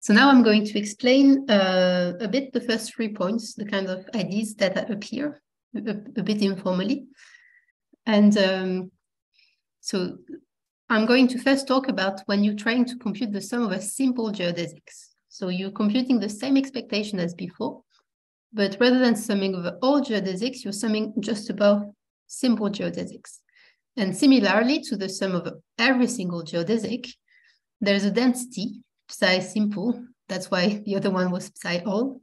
So now I'm going to explain a bit the first 3 points, the kind of ideas that appear a bit informally. And so I'm going to first talk about when you're trying to compute the sum of a simple geodesics. So you're computing the same expectation as before, but rather than summing over all geodesics, you're summing just above simple geodesics. And similarly to the sum of every single geodesic, there's a density, psi simple. That's why the other one was psi all.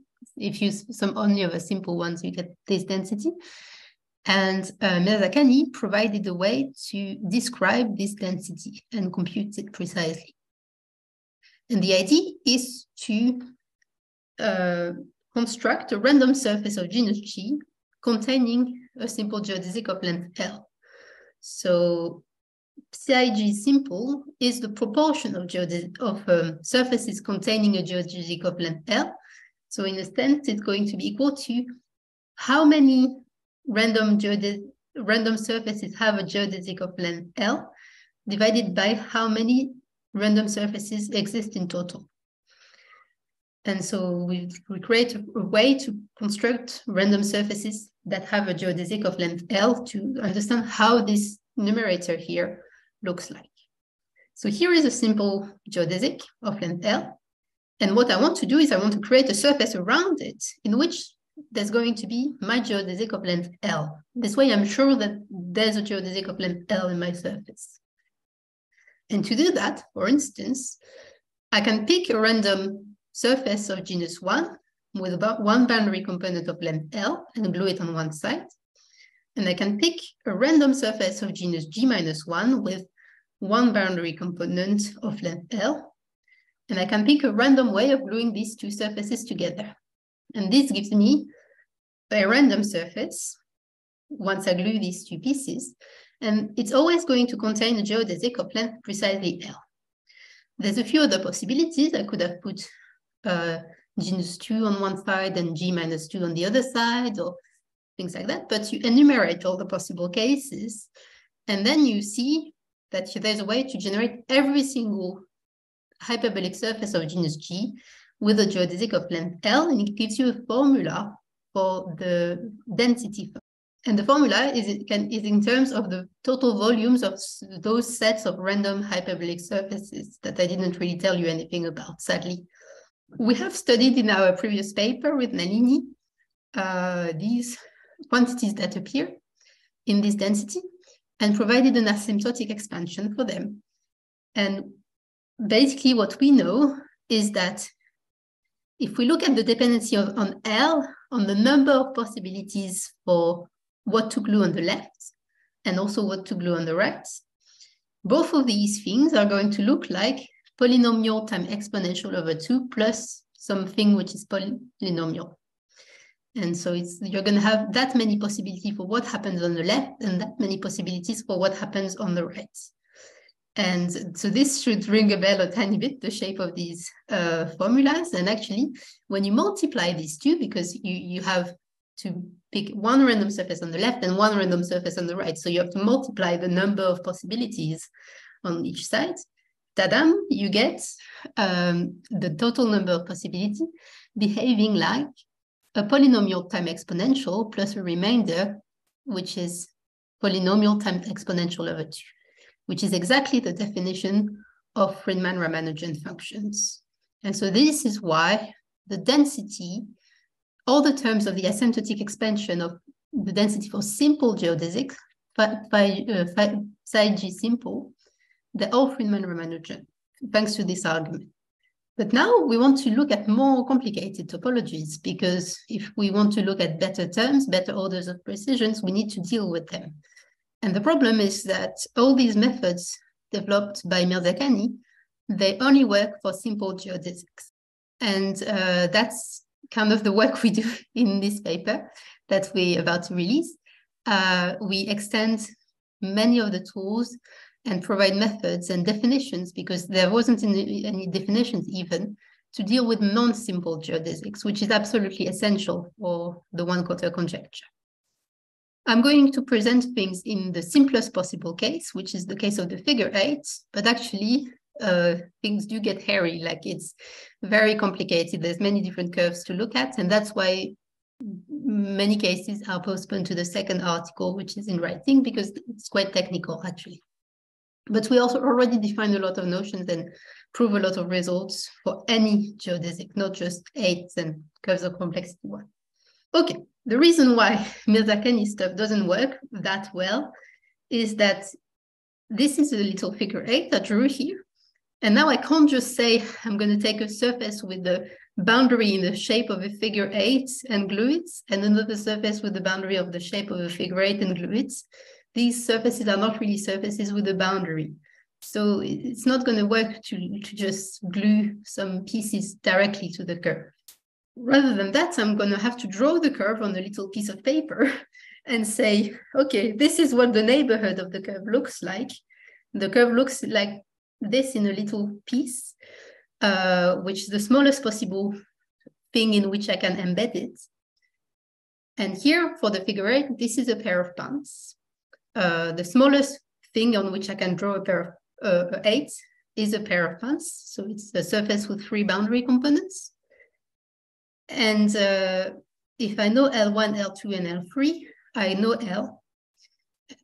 If you sum only of a simple ones, you get this density. And Mirzakhani provided a way to describe this density and compute it precisely. And the idea is to construct a random surface of genus G containing a simple geodesic of length L. So Psi-G simple is the proportion of surfaces containing a geodesic of length L. So in a sense, it's going to be equal to how many random surfaces have a geodesic of length L divided by how many random surfaces exist in total. And so we create a way to construct random surfaces that have a geodesic of length L to understand how this numerator here looks like. So here is a simple geodesic of length L. And what I want to do is I want to create a surface around it in which there's going to be my geodesic of length L. This way I'm sure that there's a geodesic of length L in my surface. And to do that, for instance, I can pick a random surface of genus 1 with about 1 boundary component of length L and glue it on one side. And I can pick a random surface of genus G minus 1 with 1 boundary component of length L. And I can pick a random way of gluing these two surfaces together. And this gives me a random surface, once I glue these two pieces, and it's always going to contain a geodesic coplant, precisely L. There's a few other possibilities. I could have put genus 2 on one side and G minus 2 on the other side, or things like that, but you enumerate all the possible cases, and then you see that there's a way to generate every single hyperbolic surface of genus G with a geodesic of length L, and it gives you a formula for the density. And the formula is in terms of the total volumes of those sets of random hyperbolic surfaces that I didn't really tell you anything about, sadly. We have studied in our previous paper with Nalini these quantities that appear in this density and provided an asymptotic expansion for them. And basically what we know is that if we look at the dependency on L, on the number of possibilities for what to glue on the left and also what to glue on the right, both of these things are going to look like polynomial times exponential over 2 plus something which is polynomial. And so you're going to have that many possibilities for what happens on the left and that many possibilities for what happens on the right. And so this should ring a bell a tiny bit, the shape of these formulas. And actually, when you multiply these two, because you have to pick one random surface on the left and one random surface on the right, so you have to multiply the number of possibilities on each side, tadam, you get the total number of possibilities behaving like a polynomial time exponential plus a remainder, which is polynomial time exponential over 2, which is exactly the definition of Riemann-Ramanujan functions. And so this is why the density, all the terms of the asymptotic expansion of the density for simple geodesic, psi G simple, they're all Riemann-Ramanujan, thanks to this argument. But now we want to look at more complicated topologies, because if we want to look at better terms, better orders of precisions, we need to deal with them. And the problem is that all these methods developed by Mirzakhani, they only work for simple geodesics. And that's kind of the work we do in this paper that we're about to release. We extend many of the tools and provide methods and definitions, because there wasn't any definitions even to deal with non-simple geodesics, which is absolutely essential for the one-quarter conjecture. I'm going to present things in the simplest possible case, which is the case of the figure 8, but actually things do get hairy, like it's very complicated. There's many different curves to look at, and that's why many cases are postponed to the second article, which is in writing, because it's quite technical actually. But we also already define a lot of notions and prove a lot of results for any geodesic, not just 8 and curves of complexity 1. Okay, the reason why Mirzakhani stuff doesn't work that well is that this is a little figure 8 I drew here. And now I can't just say I'm going to take a surface with the boundary in the shape of a figure 8 and glue it, and another surface with the boundary of the shape of a figure 8 and glue it. These surfaces are not really surfaces with a boundary. So it's not going to work to just glue some pieces directly to the curve. Rather than that, I'm going to have to draw the curve on a little piece of paper and say, okay, this is what the neighborhood of the curve looks like. The curve looks like this in a little piece, which is the smallest possible thing in which I can embed it. And here for the figure 8, this is a pair of pants. The smallest thing on which I can draw a pair of 8 is a pair of pants. So it's a surface with 3 boundary components. And if I know L1, L2, and L3, I know L.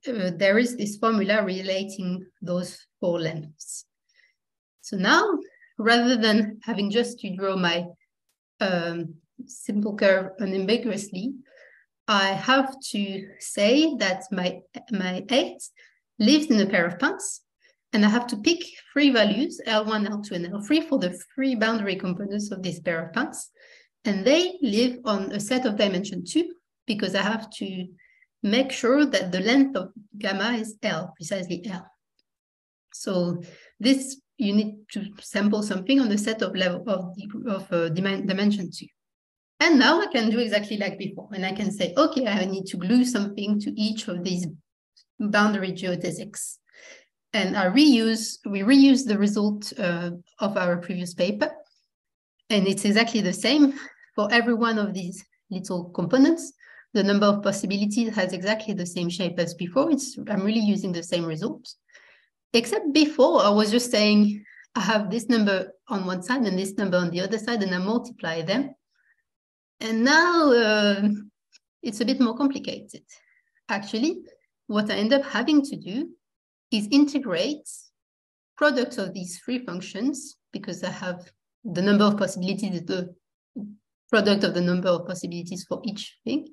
There is this formula relating those 4 lengths. So now, rather than having just to draw my simple curve unambiguously, I have to say that my 8 lives in a pair of pants, and I have to pick 3 values, L1, L2, and L3, for the 3 boundary components of this pair of pants. And they live on a set of dimension 2, because I have to make sure that the length of gamma is L, precisely L. So this, you need to sample something on the set of dimension 2. And now I can do exactly like before. And I can say, okay, I need to glue something to each of these boundary geodesics. And we reuse the result of our previous paper. And it's exactly the same for every one of these little components. The number of possibilities has exactly the same shape as before. I'm really using the same results. Except before, I was just saying, I have this number on one side and this number on the other side, and I multiply them. And now it's a bit more complicated. Actually, what I end up having to do is integrate products of these three functions, because I have the number of possibilities, the product of the number of possibilities for each thing.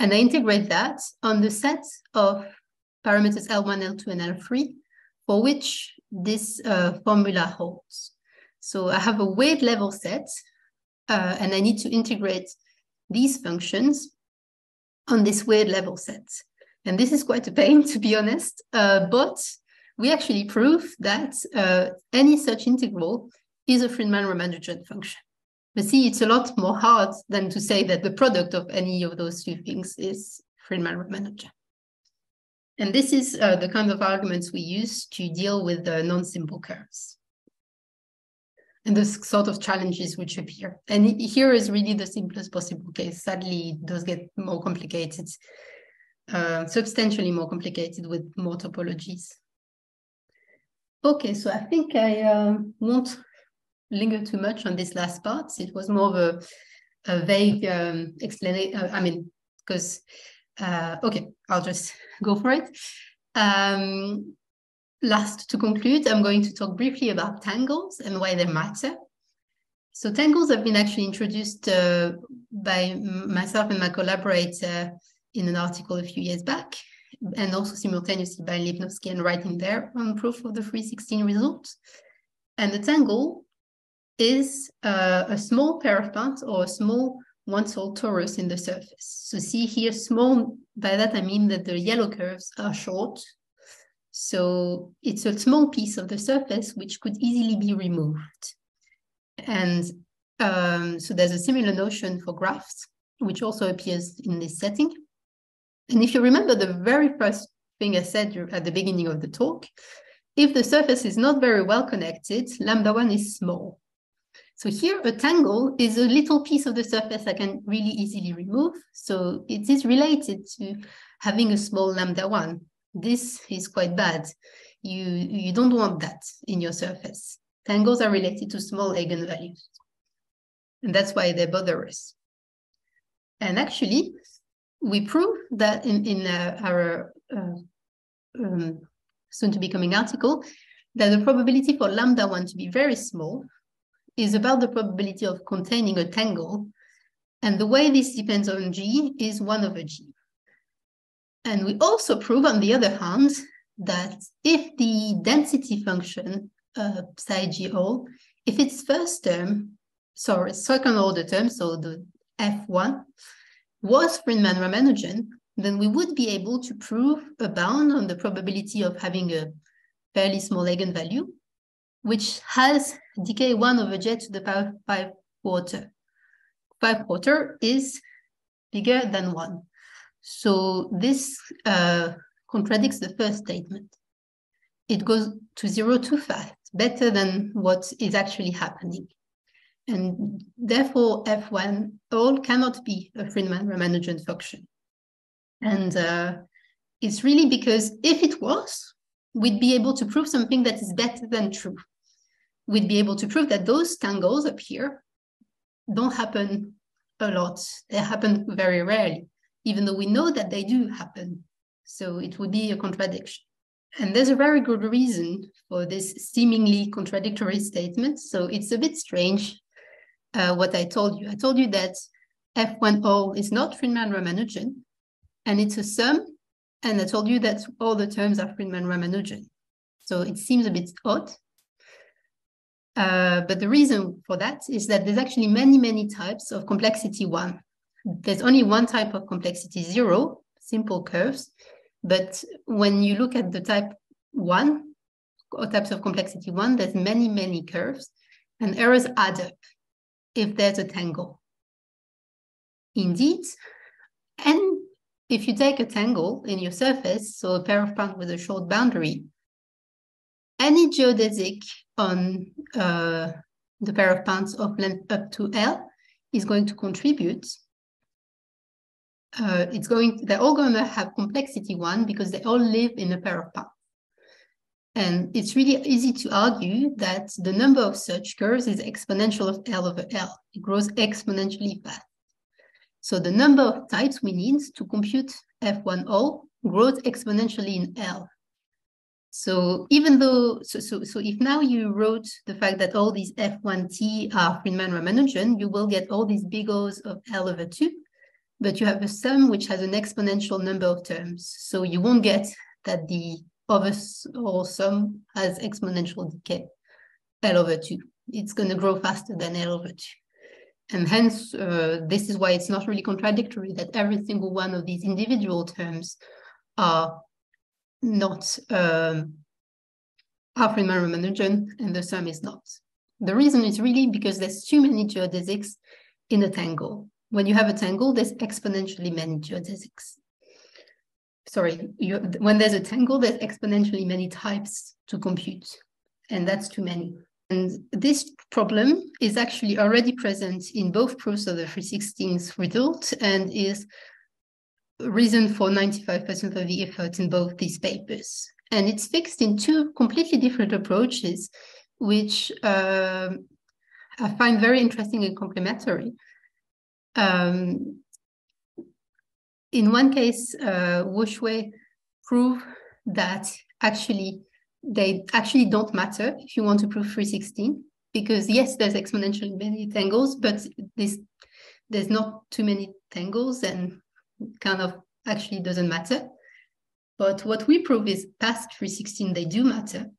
And I integrate that on the set of parameters L1, L2, and L3 for which this formula holds. So I have a weight level set, and I need to integrate these functions on this weight level set. And this is quite a pain, to be honest, but we actually prove that any such integral is a Friedman-Ramanujan function. But see, it's a lot more hard than to say that the product of any of those two things is Friedman-Ramanujan. And this is the kind of arguments we use to deal with the non-simple curves and the sort of challenges which appear. And here is really the simplest possible case. Sadly, it does get more complicated, substantially more complicated with more topologies. Okay, so I think I won't linger too much on this last part. It was more of a vague explanation. Okay, I'll just go for it. Last, to conclude, I'm going to talk briefly about tangles and why they matter. So tangles have been actually introduced by myself and my collaborator in an article a few years back, and also simultaneously by Lipnowski and Wright in their own proof of the 316 results. And the tangle is a small pair of points or a small one-solved torus in the surface. So see here, small, by that I mean that the yellow curves are short. So it's a small piece of the surface which could easily be removed. And so there's a similar notion for graphs, which also appears in this setting. And if you remember the very first thing I said at the beginning of the talk, if the surface is not very well connected, lambda 1 is small. So here, a tangle is a little piece of the surface I can really easily remove. So it is related to having a small lambda 1. This is quite bad. You don't want that in your surface. Tangles are related to small eigenvalues. And that's why they bother us. And actually, we prove that in our soon-to-be-coming article, that the probability for lambda 1 to be very small is about the probability of containing a tangle. And the way this depends on G is 1/G. And we also prove, on the other hand, that if the density function psi G(O), if its first term, sorry, second order term, so the F1, was Friedman-Ramanujan, then we would be able to prove a bound on the probability of having a fairly small eigenvalue, which has decay 1/j⁵. 5/4 is bigger than 1. So this contradicts the first statement. It goes to 0 too fast, better than what is actually happening. And therefore, F1 all cannot be a Friedman-Ramanujan function. And it's really because if it was, we'd be able to prove something that is better than true. We'd be able to prove that those tangles up here don't happen a lot. They happen very rarely, even though we know that they do happen. So it would be a contradiction. And there's a very good reason for this seemingly contradictory statement. So it's a bit strange what I told you. I told you that F1 is not Friedman-Ramanujan, and it's a sum. And I told you that all the terms are Friedman-Ramanujan. So it seems a bit odd. But the reason for that is that there's actually many, many types of complexity 1. There's only one type of complexity 0, simple curves. But when you look at the type 1, or types of complexity 1, there's many, many curves. And errors add up if there's a tangle. Indeed. And if you take a tangle in your surface, so a pair of points with a short boundary, any geodesic on the pair of points of length up to L is going to contribute. They're all going to have complexity one because they all live in a pair of points. And it's really easy to argue that the number of such curves is exponential of L over L. It grows exponentially fast. So the number of types we need to compute F1O grows exponentially in L. So even though, so if now you wrote the fact that all these F1T are Friedman-Ramanujan, you will get all these big O's of L over 2, but you have a sum which has an exponential number of terms. So you won't get that the overall sum has exponential decay, L over 2. It's going to grow faster than L over 2. And hence, this is why it's not really contradictory that every single one of these individual terms are not Friedman-Ramanujan, and the sum is not. The reason is really because there's too many geodesics in a tangle. When you have a tangle, there's exponentially many geodesics. Sorry, when there's a tangle, there's exponentially many types to compute, and that's too many. And this problem is actually already present in both proofs of the 3/16 result and is reason for 95% of the effort in both these papers. And it's fixed in two completely different approaches, which I find very interesting and complementary. In one case, Wu–Xue proved that they actually don't matter if you want to prove 3/16, because yes, there's exponentially many tangles, but there's not too many tangles and kind of actually doesn't matter. But what we prove is past 3/16, they do matter.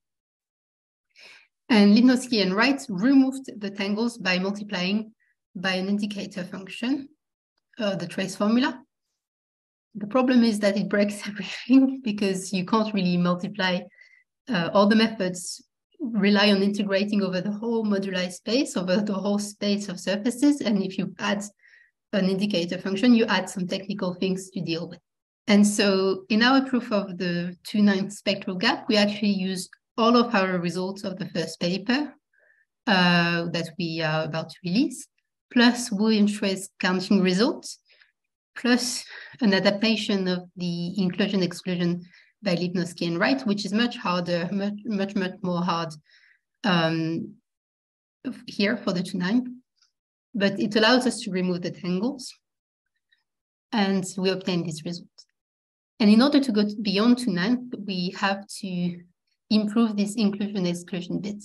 And Lipnowski and Wright removed the tangles by multiplying by an indicator function, the trace formula. The problem is that it breaks everything because you can't really multiply. All the methods rely on integrating over the whole moduli space, over the whole space of surfaces. And if you add an indicator function, you add some technical things to deal with. And so in our proof of the 2/9 spectral gap, we actually used all of our results of the first paper that we are about to release, plus Wu and Xue's counting results, plus an adaptation of the inclusion-exclusion by Lipnowski and Wright, which is much harder, much more hard here for the 2/9, but it allows us to remove the tangles, and we obtain this result. And in order to go beyond 2/9, we have to improve this inclusion-exclusion bit.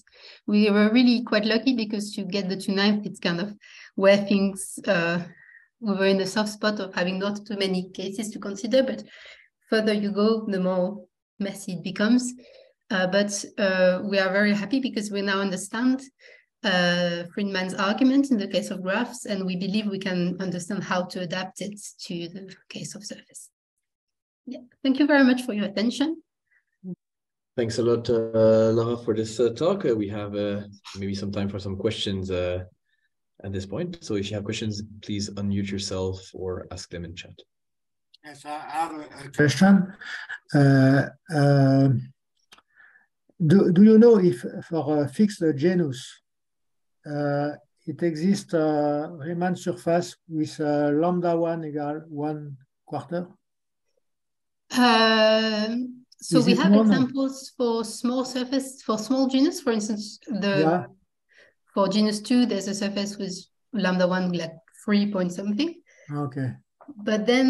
We were really quite lucky because to get the 2/9, it's kind of where things, we were in the soft spot of having not too many cases to consider, but further you go, the more messy it becomes. But we are very happy because we now understand Friedman's argument in the case of graphs, and we believe we can understand how to adapt it to the case of surface. Yeah, thank you very much for your attention. Thanks a lot, Laura, for this talk. We have maybe some time for some questions at this point. So if you have questions, please unmute yourself or ask them in chat. Yes, I have a question. Do you know if for a fixed genus, it exists a Riemann surface with λ1 = 1/4? So we have examples for small surface, for small genus. For instance, for genus 2, there's a surface with λ1 like 3 point something. Okay. But then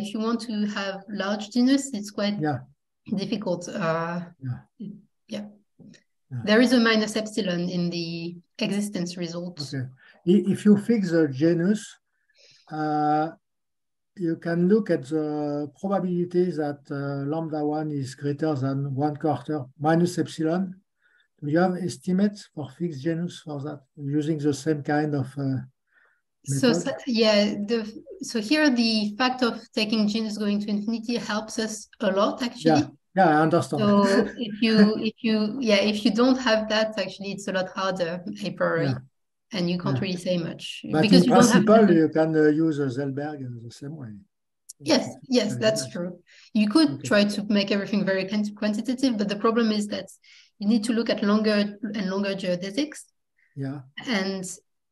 if you want to have large genus, it's quite difficult. There is a -ε in the existence result. Okay. If you fix the genus, you can look at the probability that λ1 is greater than 1/4 -ε. Do you have estimates for fixed genus for that using the same kind of So here the fact of taking genus going to infinity helps us a lot, actually. Yeah, I understand. So if you don't have that, actually, it's a lot harder, a priori. Yeah. and you can't really say much. But because in principle, you can use Selberg in the same way. Yes, yes, that's true. You could try to make everything very quantitative, but the problem is that you need to look at longer and longer geodesics. Yeah. And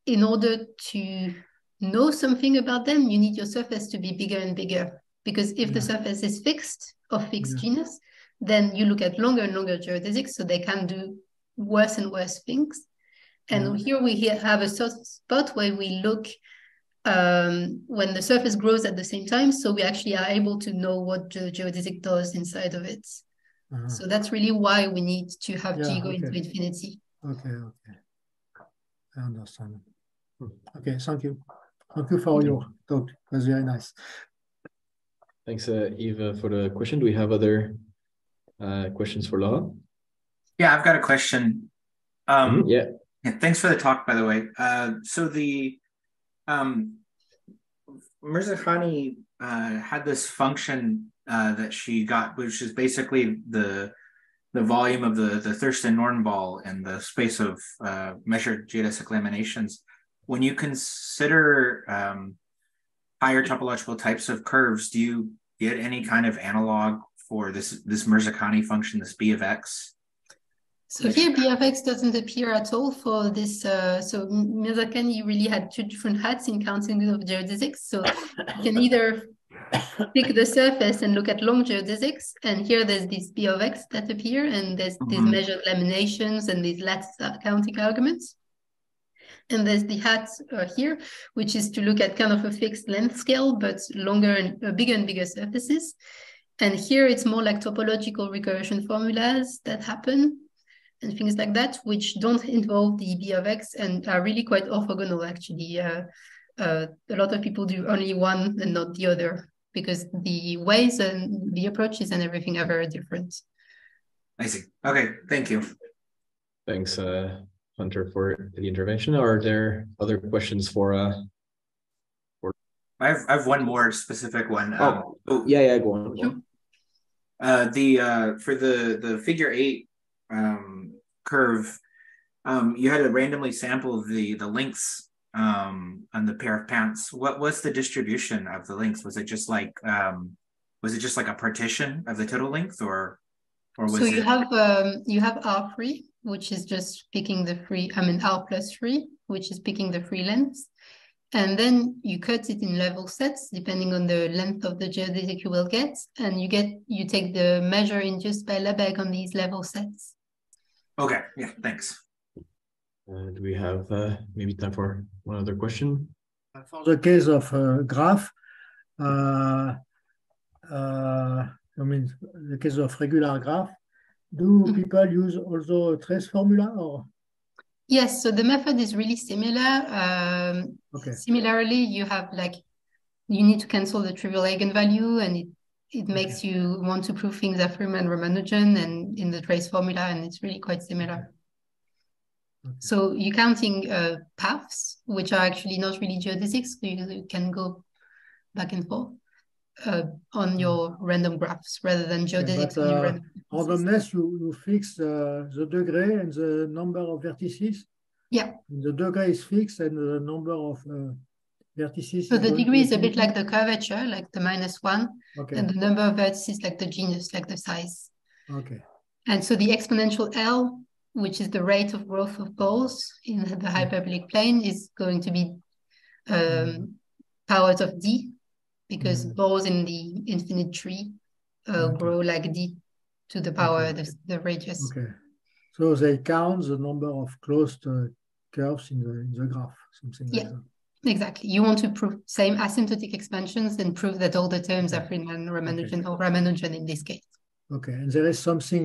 in order to know something about them, you need your surface to be bigger and bigger. Because if the surface is fixed, of fixed genus, then you look at longer and longer geodesics, so they can do worse and worse things. And here we have a sort of spot where we look when the surface grows at the same time, so we actually are able to know what the geodesic does inside of it. So that's really why we need to have G go into infinity. Okay. I understand. Okay, thank you. Thank you for your talk. It was very nice. Thanks, Yves, for the question. Do we have other questions for Laura? Yeah, I've got a question. Thanks for the talk, by the way. So the Mirzakhani had this function that she got, which is basically the volume of the Thurston-Norm ball in the space of measured geodesic laminations. When you consider higher topological types of curves, do you get any kind of analog for this Mirzakhani function, this B of X? So here, B of X doesn't appear at all for this. So Mirzakhani really had two different hats in counting of geodesics. So you can either pick the surface and look at long geodesics, and here there's this B of X that appear, and there's these measured laminations and these lattice counting arguments. And there's the hat here, which is to look at kind of a fixed length scale, but longer and bigger surfaces. And here it's more like topological recursion formulas that happen and things like that, which don't involve the B of X and are really quite orthogonal, actually. A lot of people do only one and not the other, because the ways and the approaches and everything are very different. I see. Okay, thank you. Thanks, Hunter, for the intervention. Are there other questions for... I have one more specific one. Go on. Sure. For the figure 8 curve, you had to randomly sample the lengths on the pair of pants. What was the distribution of the lengths? Was it just like a partition of the total length, or was so you have R3, which is just picking the free. I mean R+3, which is picking the free lengths, and then you cut it in level sets depending on the length of the geodesic you will get, and you take the measure induced by Lebesgue on these level sets. Okay, yeah, thanks. Do we have maybe time for one other question? For the case of graph, I mean, the case of regular graph, do people use also a trace formula or? Yes, so the method is really similar. Similarly, you have you need to cancel the trivial eigenvalue, and it makes you want to prove things at Riemann Ramanujan and in the trace formula, and it's really quite similar. Okay. So you're counting paths, which are actually not really geodesics, so you can go back and forth on your random graphs rather than geodesics. Randomness, you fix the degree and the number of vertices. Yeah. The degree is fixed and the number of vertices. So the degree is a bit like the curvature, like the -1, and the number of vertices like the genus, like the size. Okay. And so the exponential L, which is the rate of growth of balls in the hyperbolic plane, is going to be powers of D, because balls in the infinite tree grow like D to the power of the radius. Okay, so they count the number of closed curves in the graph, something like that. Exactly. You want to prove same asymptotic expansions and prove that all the terms are Riemann Ramanujan or Ramanujan in this case. Okay, and there is something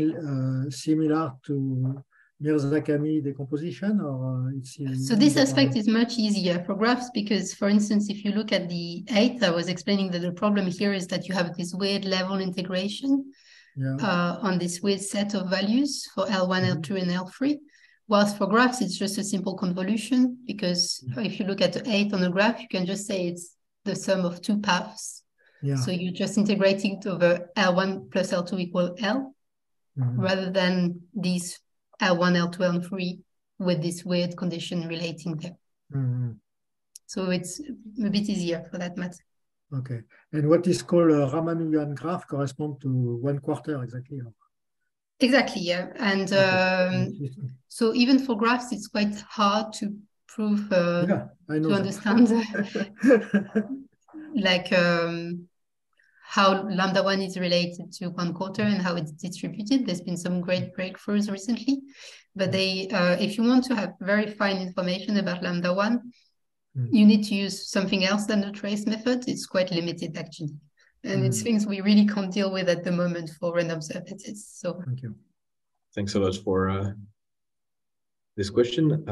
similar to Mirzakhani decomposition, or it's so this aspect is much easier for graphs, because, for instance, if you look at the 8, I was explaining that the problem here is that you have this weird level integration on this weird set of values for L1, L2, and L3. Whilst for graphs, it's just a simple convolution, because if you look at the 8 on a graph, you can just say it's the sum of two paths. Yeah. So you're just integrating over L1 plus L2 equal L, rather than these L1, L2, L3 with this weird condition relating them. Mm-hmm. So it's a bit easier for that math. Okay. And what is called a Ramanujan graph corresponds to 1/4 exactly. Exactly, yeah. And so even for graphs, it's quite hard to prove, to understand like how lambda 1 is related to 1/4 and how it's distributed. There's been some great breakthroughs recently, but they, if you want to have very fine information about lambda 1, you need to use something else than the trace method. It's quite limited actually. And it's things we really can't deal with at the moment for random surfaces. So thank you. Thanks a lot for this question.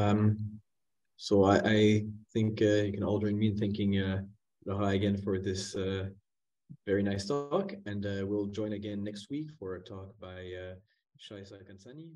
So I think you can all join me in thanking Laura again for this very nice talk. And we'll join again next week for a talk by Shaisa Kansani.